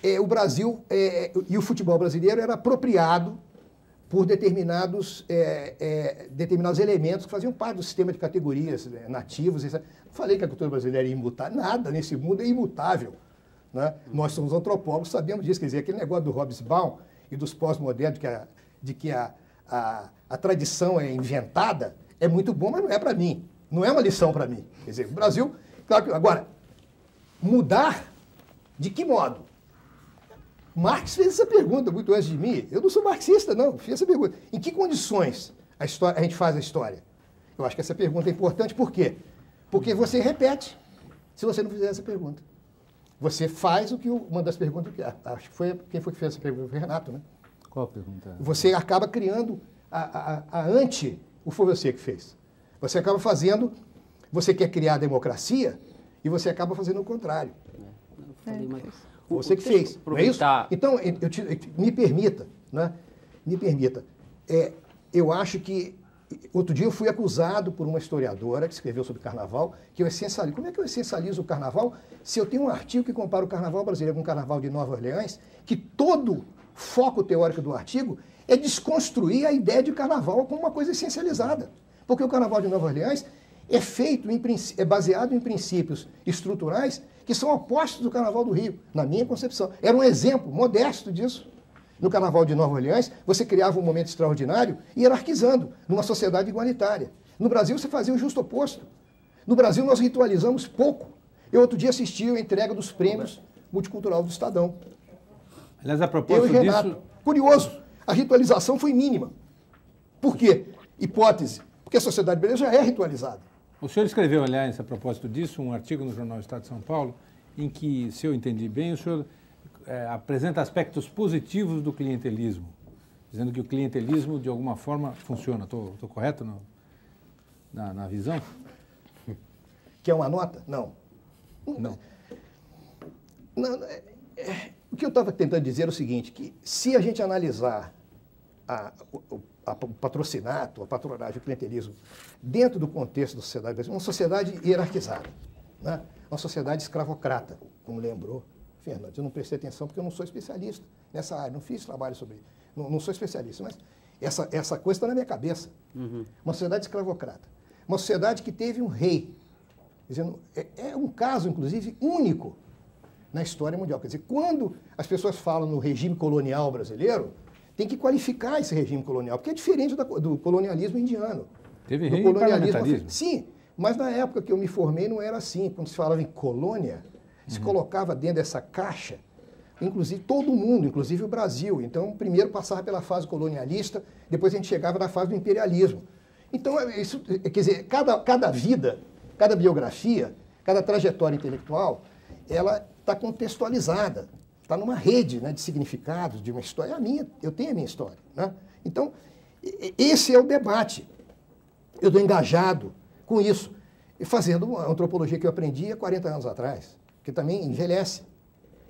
é, o Brasil, é, e o futebol brasileiro era apropriado por determinados, é, é, determinados elementos que faziam parte do sistema de categorias, né, nativos. Etc. Não falei que a cultura brasileira é imutável, nada nesse mundo é imutável, né? Nós somos antropólogos, sabemos disso, quer dizer, aquele negócio do Hobsbawm e dos pós-modernos, que a, de que a, a, a tradição é inventada, é muito bom, mas não é para mim. Não é uma lição para mim. Quer dizer, o Brasil... Claro que, agora, mudar de que modo? Marx fez essa pergunta muito antes de mim. Eu não sou marxista, não. Fiz essa pergunta. Em que condições a, história, a gente faz a história? Eu acho que essa pergunta é importante. Por quê? Porque você repete se você não fizer essa pergunta. Você faz o que... O, uma das perguntas... Acho que foi... Quem foi que fez essa pergunta? Foi o Renato, né? Qual a pergunta? Você acaba criando a, a, a anti... Ou foi você que fez? Você acaba fazendo, você quer criar a democracia e você acaba fazendo o contrário. É, não, não é. Você que fez, não é isso? Então, eu te, eu te, me permita, né? Me permita. É, eu acho que, outro dia eu fui acusado por uma historiadora que escreveu sobre carnaval, que eu essencializo. Como é que eu essencializo o carnaval se eu tenho um artigo que compara o carnaval brasileiro com o carnaval de Nova Orleans, que todo foco teórico do artigo é desconstruir a ideia de carnaval como uma coisa essencializada. Porque o carnaval de Nova Orleans é feito, em, é baseado em princípios estruturais que são opostos do carnaval do Rio, na minha concepção. Era um exemplo modesto disso. No carnaval de Nova Orleans, você criava um momento extraordinário hierarquizando, numa sociedade igualitária. No Brasil, você fazia o justo oposto. No Brasil, nós ritualizamos pouco. Eu, outro dia, assisti a entrega dos prêmios multicultural do Estadão. Aliás, a propósito disso... Eu e Renato, curioso. A ritualização foi mínima. Por quê? Hipótese. Porque a sociedade brasileira já é ritualizada. O senhor escreveu, aliás, a propósito disso, um artigo no Jornal do Estado de São Paulo, em que, se eu entendi bem, o senhor é, apresenta aspectos positivos do clientelismo, dizendo que o clientelismo, de alguma forma, funciona. Estou tô, tô correto no, na, na visão? Quer uma nota? Não. Não. Não, não é, é, o que eu estava tentando dizer é o seguinte, que se a gente analisar a, o, a, o patrocinato, a patronagem, o clientelismo, dentro do contexto da sociedade brasileira, uma sociedade hierarquizada, né? uma sociedade escravocrata, como lembrou Fernandes. Eu não prestei atenção porque eu não sou especialista nessa área, não fiz trabalho sobre isso, não, não sou especialista, mas essa, essa coisa está na minha cabeça. Uhum. Uma sociedade escravocrata, uma sociedade que teve um rei, dizendo, é, é um caso, inclusive, único na história mundial. Quer dizer, quando as pessoas falam no regime colonial brasileiro, tem que qualificar esse regime colonial, porque é diferente da, do colonialismo indiano. Teve rei e parlamentarismo. Sim, mas na época que eu me formei não era assim. Quando se falava em colônia, uhum, se colocava dentro dessa caixa, inclusive todo mundo, inclusive o Brasil. Então, primeiro passava pela fase colonialista, depois a gente chegava na fase do imperialismo. Então, isso, quer dizer, cada, cada vida, cada biografia, cada trajetória intelectual, ela está contextualizada, está numa rede, né, de significados, de uma história. A minha, eu tenho a minha história, né? Então, esse é o debate. Eu estou engajado com isso, e fazendo a antropologia que eu aprendi há quarenta anos atrás, que também envelhece,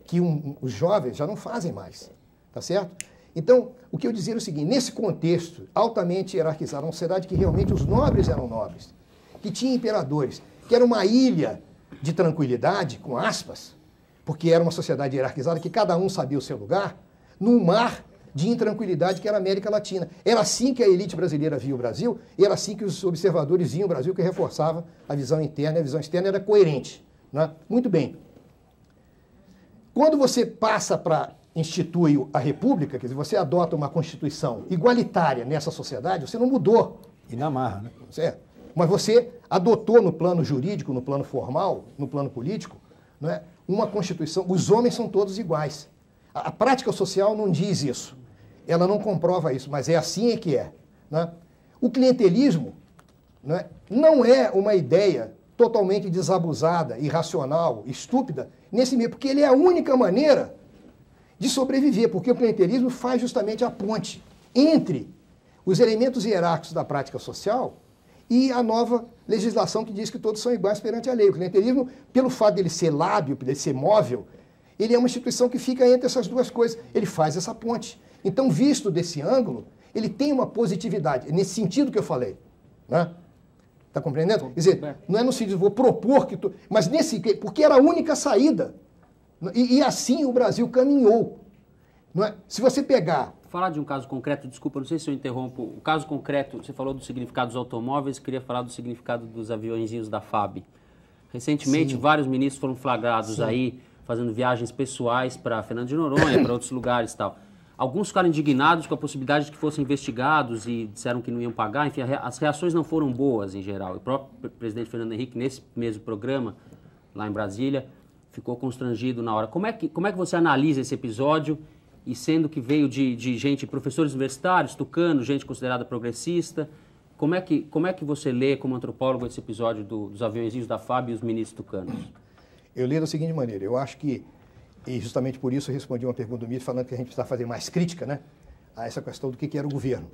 que um, um, os jovens já não fazem mais, tá certo? Então, o que eu dizia é o seguinte, nesse contexto altamente hierarquizado, uma sociedade que realmente os nobres eram nobres, que tinha imperadores, que era uma ilha de tranquilidade, com aspas, porque era uma sociedade hierarquizada, que cada um sabia o seu lugar, num mar de intranquilidade que era a América Latina. Era assim que a elite brasileira via o Brasil, e era assim que os observadores viam o Brasil, que reforçava a visão interna, e a visão externa era coerente, né? Muito bem. Quando você passa para instituir a República, quer dizer, você adota uma Constituição igualitária nessa sociedade, você não mudou. E na marra, né? Certo. Mas você adotou no plano jurídico, no plano formal, no plano político, não é, uma Constituição. Os homens são todos iguais. A, a prática social não diz isso. Ela não comprova isso, mas é assim que é, né? O clientelismo, né, não é uma ideia totalmente desabusada, irracional, estúpida, nesse meio, porque ele é a única maneira de sobreviver, porque o clientelismo faz justamente a ponte entre os elementos hierárquicos da prática social e a nova legislação que diz que todos são iguais perante a lei. O clientelismo, pelo fato dele ser lábio, dele ser móvel, ele é uma instituição que fica entre essas duas coisas. Ele faz essa ponte. Então, visto desse ângulo, ele tem uma positividade, nesse sentido que eu falei, né? Está compreendendo? Quer dizer, não é no sentido, vou propor que... Tu... Mas nesse... Porque era a única saída. E, e assim o Brasil caminhou. Não é? Se você pegar... Falar de um caso concreto, desculpa, não sei se eu interrompo. O caso concreto, você falou do significado dos automóveis, queria falar do significado dos aviõezinhos da F A B. Recentemente, sim, vários ministros foram flagrados, sim, aí, fazendo viagens pessoais para Fernando de Noronha, para outros lugares e tal. Alguns ficaram indignados com a possibilidade de que fossem investigados e disseram que não iam pagar. Enfim, as reações não foram boas em geral. O próprio presidente Fernando Henrique, nesse mesmo programa, lá em Brasília, ficou constrangido na hora. Como é que, como é que você analisa esse episódio? E sendo que veio de, de gente, professores universitários, tucano, gente considerada progressista, como é que, como é que você lê, como antropólogo, esse episódio do, dos aviõezinhos da F A B e os ministros tucanos? Eu leio da seguinte maneira, eu acho que, e justamente por isso eu respondi uma pergunta do Mitre falando que a gente precisa fazer mais crítica, né, a essa questão do que, que era o governo.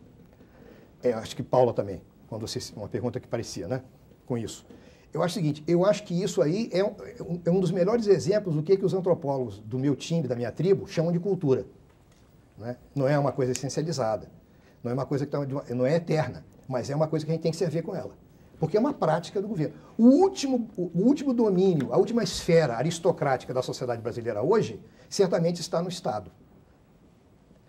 É, acho que Paula também, quando você, uma pergunta que parecia, né, com isso. Eu acho o seguinte, eu acho que isso aí é um, é um dos melhores exemplos do que, que os antropólogos do meu time, da minha tribo, chamam de cultura. Não é uma coisa essencializada, não é uma coisa que tá, não é eterna, mas é uma coisa que a gente tem que se haver com ela, porque é uma prática do governo. O último, o último domínio, a última esfera aristocrática da sociedade brasileira hoje, certamente está no Estado.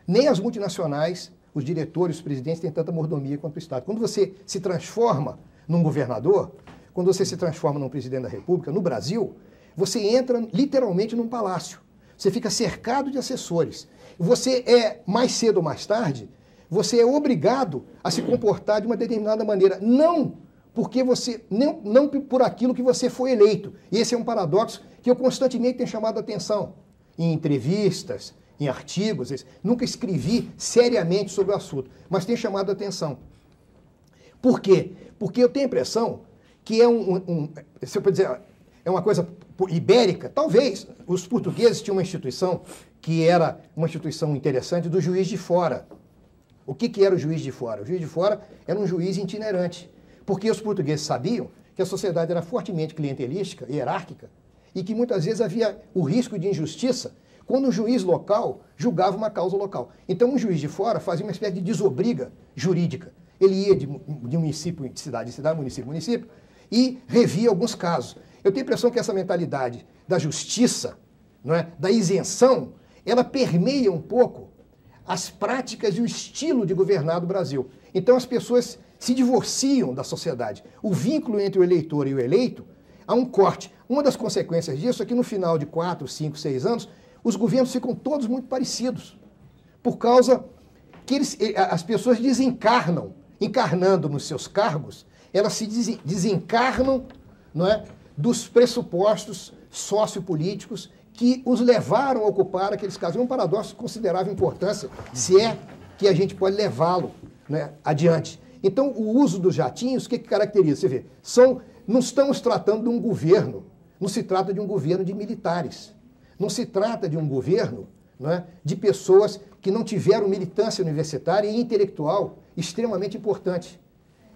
Nem as multinacionais, os diretores, os presidentes têm tanta mordomia quanto o Estado. Quando você se transforma num governador, quando você se transforma num presidente da República, no Brasil, você entra literalmente num palácio. Você fica cercado de assessores. Você é, mais cedo ou mais tarde, você é obrigado a se comportar de uma determinada maneira. Não porque você, não, não por aquilo que você foi eleito. E esse é um paradoxo que eu constantemente tenho chamado a atenção. Em entrevistas, em artigos, nunca escrevi seriamente sobre o assunto, mas tenho chamado a atenção. Por quê? Porque eu tenho a impressão que é um, um, se eu puder dizer, é uma coisa ibérica, talvez. Os portugueses tinham uma instituição que era uma instituição interessante do juiz de fora. O que, que era o juiz de fora? O juiz de fora era um juiz itinerante, porque os portugueses sabiam que a sociedade era fortemente clientelística, hierárquica, e que muitas vezes havia o risco de injustiça quando o juiz local julgava uma causa local. Então, um juiz de fora fazia uma espécie de desobriga jurídica. Ele ia de, de município, de cidade em cidade, município em município, e revia alguns casos. Eu tenho a impressão que essa mentalidade da justiça, não é, da isenção, ela permeia um pouco as práticas e o estilo de governar do Brasil. Então as pessoas se divorciam da sociedade. O vínculo entre o eleitor e o eleito há um corte. Uma das consequências disso é que no final de quatro, cinco, seis anos, os governos ficam todos muito parecidos, por causa que eles, as pessoas desencarnam, encarnando nos seus cargos, elas se desencarnam, não é, dos pressupostos sociopolíticos que os levaram a ocupar aqueles cargos. É um paradoxo de considerável importância, se é que a gente pode levá-lo, né, adiante. Então, o uso dos jatinhos, o que, que caracteriza? Você vê, são, não estamos tratando de um governo, não se trata de um governo de militares, não se trata de um governo, não é, de pessoas que não tiveram militância universitária e intelectual extremamente importante.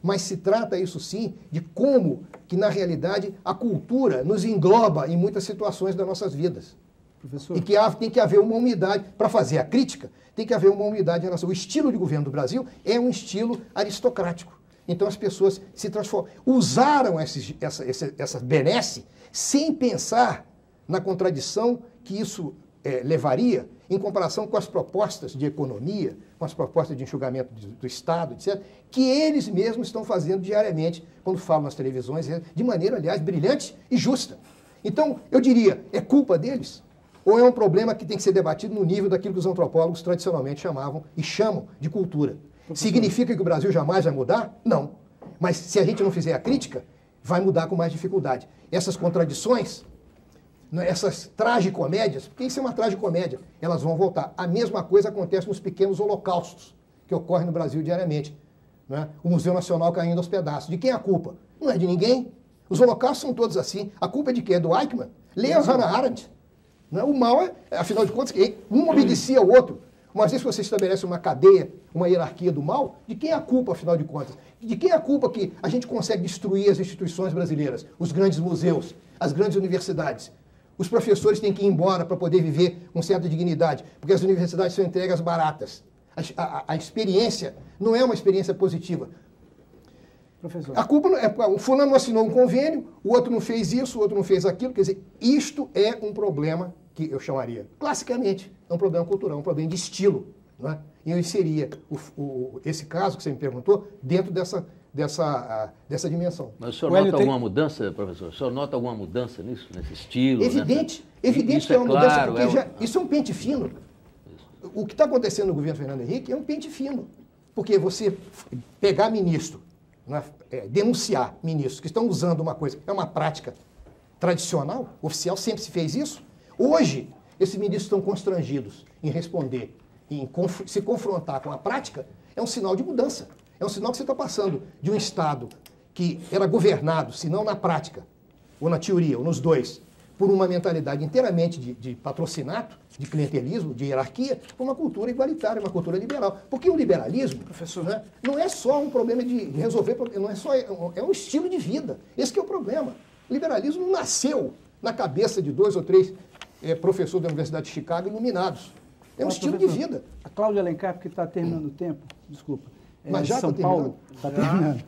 Mas se trata, isso sim, de como que, na realidade, a cultura nos engloba em muitas situações das nossas vidas. Professor. E que há, tem que haver uma unidade, para fazer a crítica, tem que haver uma unidade em relação. O estilo de governo do Brasil é um estilo aristocrático. Então as pessoas se transformam. Usaram esses, essa, essa, essa benesse sem pensar na contradição que isso é, levaria em comparação com as propostas de economia, com as propostas de enxugamento do, do Estado, etcétera, que eles mesmos estão fazendo diariamente, quando falam nas televisões, de maneira, aliás, brilhante e justa. Então, eu diria, é culpa deles? Ou é um problema que tem que ser debatido no nível daquilo que os antropólogos tradicionalmente chamavam e chamam de cultura? Significa que o Brasil jamais vai mudar? Não. Mas se a gente não fizer a crítica, vai mudar com mais dificuldade. Essas contradições, essas tragicomédias, porque isso é uma tragicomédia, elas vão voltar. A mesma coisa acontece nos pequenos holocaustos que ocorrem no Brasil diariamente. Né? O Museu Nacional caindo aos pedaços. De quem é a culpa? Não é de ninguém. Os holocaustos são todos assim. A culpa é de quem? É do Eichmann? Leia Hannah Arendt. Né? O mal é, afinal de contas, um obedecia ao outro. Mas se você estabelece uma cadeia, uma hierarquia do mal, de quem é a culpa, afinal de contas? De quem é a culpa que a gente consegue destruir as instituições brasileiras, os grandes museus, as grandes universidades? Os professores têm que ir embora para poder viver com certa dignidade, porque as universidades são entregas baratas. A, a, a experiência não é uma experiência positiva. Professor. A culpa não é... O fulano não assinou um convênio, o outro não fez isso, o outro não fez aquilo. Quer dizer, isto é um problema que eu chamaria, classicamente, é um problema cultural, um problema de estilo. Não é? E eu inseria o, o, esse caso que você me perguntou dentro dessa... Dessa, dessa dimensão. Mas o senhor nota alguma mudança, professor? O senhor nota alguma mudança nisso, nesse estilo? Evidente, evidente que é uma mudança, porque já, isso é um pente fino. O que está acontecendo no governo Fernando Henrique é um pente fino. Porque você pegar ministro, né, é, denunciar ministros que estão usando uma coisa, é uma prática tradicional, oficial, sempre se fez isso. Hoje, esses ministros estão constrangidos em responder, em conf se confrontar com a prática, é um sinal de mudança. É um sinal que você está passando de um Estado que era governado, se não na prática, ou na teoria, ou nos dois, por uma mentalidade inteiramente de, de patrocinato, de clientelismo, de hierarquia, para uma cultura igualitária, uma cultura liberal. Porque o liberalismo, professor, né, não é só um problema de resolver, não é, só, é um estilo de vida. Esse que é o problema. O liberalismo não nasceu na cabeça de dois ou três é, professores da Universidade de Chicago iluminados. É um estilo de vida. A Cláudia Alencar, que está terminando o tempo, desculpa. Mas já São Paulo está terminando.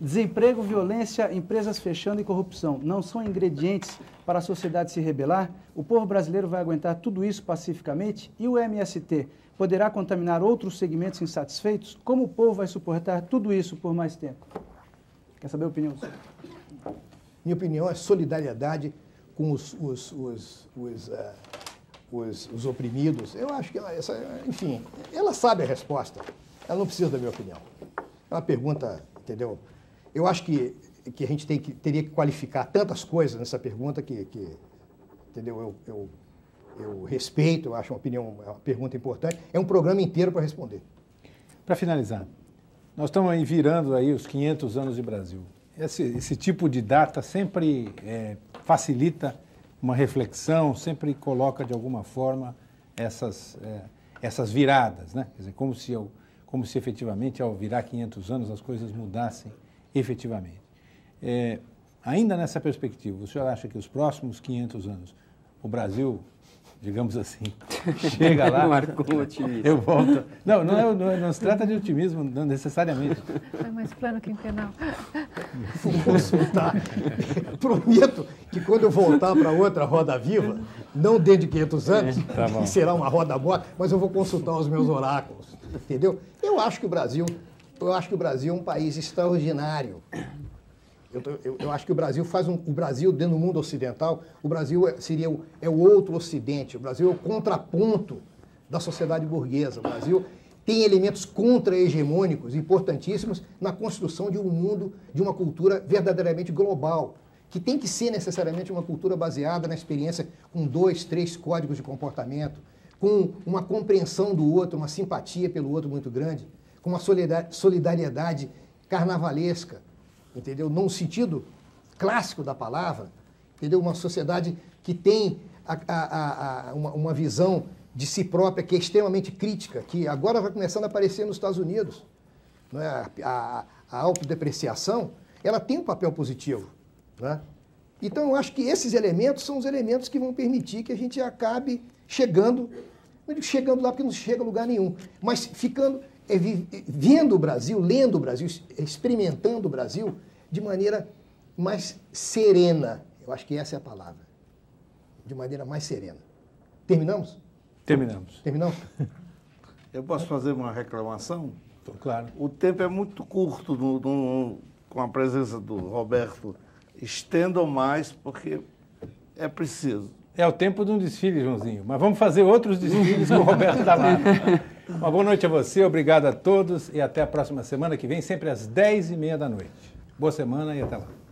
Desemprego, violência, empresas fechando e corrupção não são ingredientes para a sociedade se rebelar? O povo brasileiro vai aguentar tudo isso pacificamente? E o M S T poderá contaminar outros segmentos insatisfeitos? Como o povo vai suportar tudo isso por mais tempo? Quer saber a opinião sua? Minha opinião é solidariedade com os, os, os, os, uh, os, os oprimidos. Eu acho que ela, essa, enfim, ela sabe a resposta. Ela não precisa da minha opinião. É uma pergunta, entendeu? Eu acho que, que a gente tem que, teria que qualificar tantas coisas nessa pergunta que, que entendeu? Eu, eu, eu respeito, eu acho uma opinião, uma pergunta importante. É um programa inteiro para responder. Para finalizar, nós estamos aí virando aí os quinhentos anos de Brasil. Esse, esse tipo de data sempre é, facilita uma reflexão, sempre coloca de alguma forma essas, é, essas viradas, né? Quer dizer, como se eu... como se efetivamente, ao virar quinhentos anos, as coisas mudassem efetivamente. É, ainda nessa perspectiva, o senhor acha que os próximos quinhentos anos, o Brasil, digamos assim, chega lá... Marcou o otimismo. Eu volto. Não, não, é, não, não se trata de otimismo, não necessariamente. Foi mais plano quinquenal. Vou consultar. Prometo que quando eu voltar para outra Roda Viva, não dentro de quinhentos anos, tá bom, que será uma roda morta, mas eu vou consultar os meus oráculos, entendeu? Eu acho que o Brasil, eu acho que o Brasil é um país extraordinário. Eu, eu, eu acho que o Brasil faz um... O Brasil, dentro do mundo ocidental, o Brasil é, seria o, é o outro ocidente. O Brasil é o contraponto da sociedade burguesa. O Brasil tem elementos contra-hegemônicos importantíssimos na construção de um mundo, de uma cultura verdadeiramente global, que tem que ser necessariamente uma cultura baseada na experiência com dois, três códigos de comportamento, com uma compreensão do outro, uma simpatia pelo outro muito grande, com uma solidariedade carnavalesca, entendeu? Num sentido clássico da palavra, entendeu? Uma sociedade que tem a, a, a, uma, uma visão de si própria que é extremamente crítica, que agora vai começando a aparecer nos Estados Unidos. Não é? A, a, a autodepreciação, ela tem um papel positivo. Não é? Então, eu acho que esses elementos são os elementos que vão permitir que a gente acabe chegando, não digo chegando lá porque não chega a lugar nenhum, mas ficando... É vendo o Brasil, lendo o Brasil, experimentando o Brasil de maneira mais serena. Eu acho que essa é a palavra. De maneira mais serena. Terminamos? Terminamos. Terminamos? Eu posso fazer uma reclamação? Claro. O tempo é muito curto no, no, com a presença do Roberto. Estendam mais, porque é preciso. É o tempo de um desfile, Joãozinho. Mas vamos fazer outros desfiles com o Roberto DaMatta. Uma boa noite a você, obrigado a todos e até a próxima semana que vem, sempre às dez e meia da noite. Boa semana e até lá.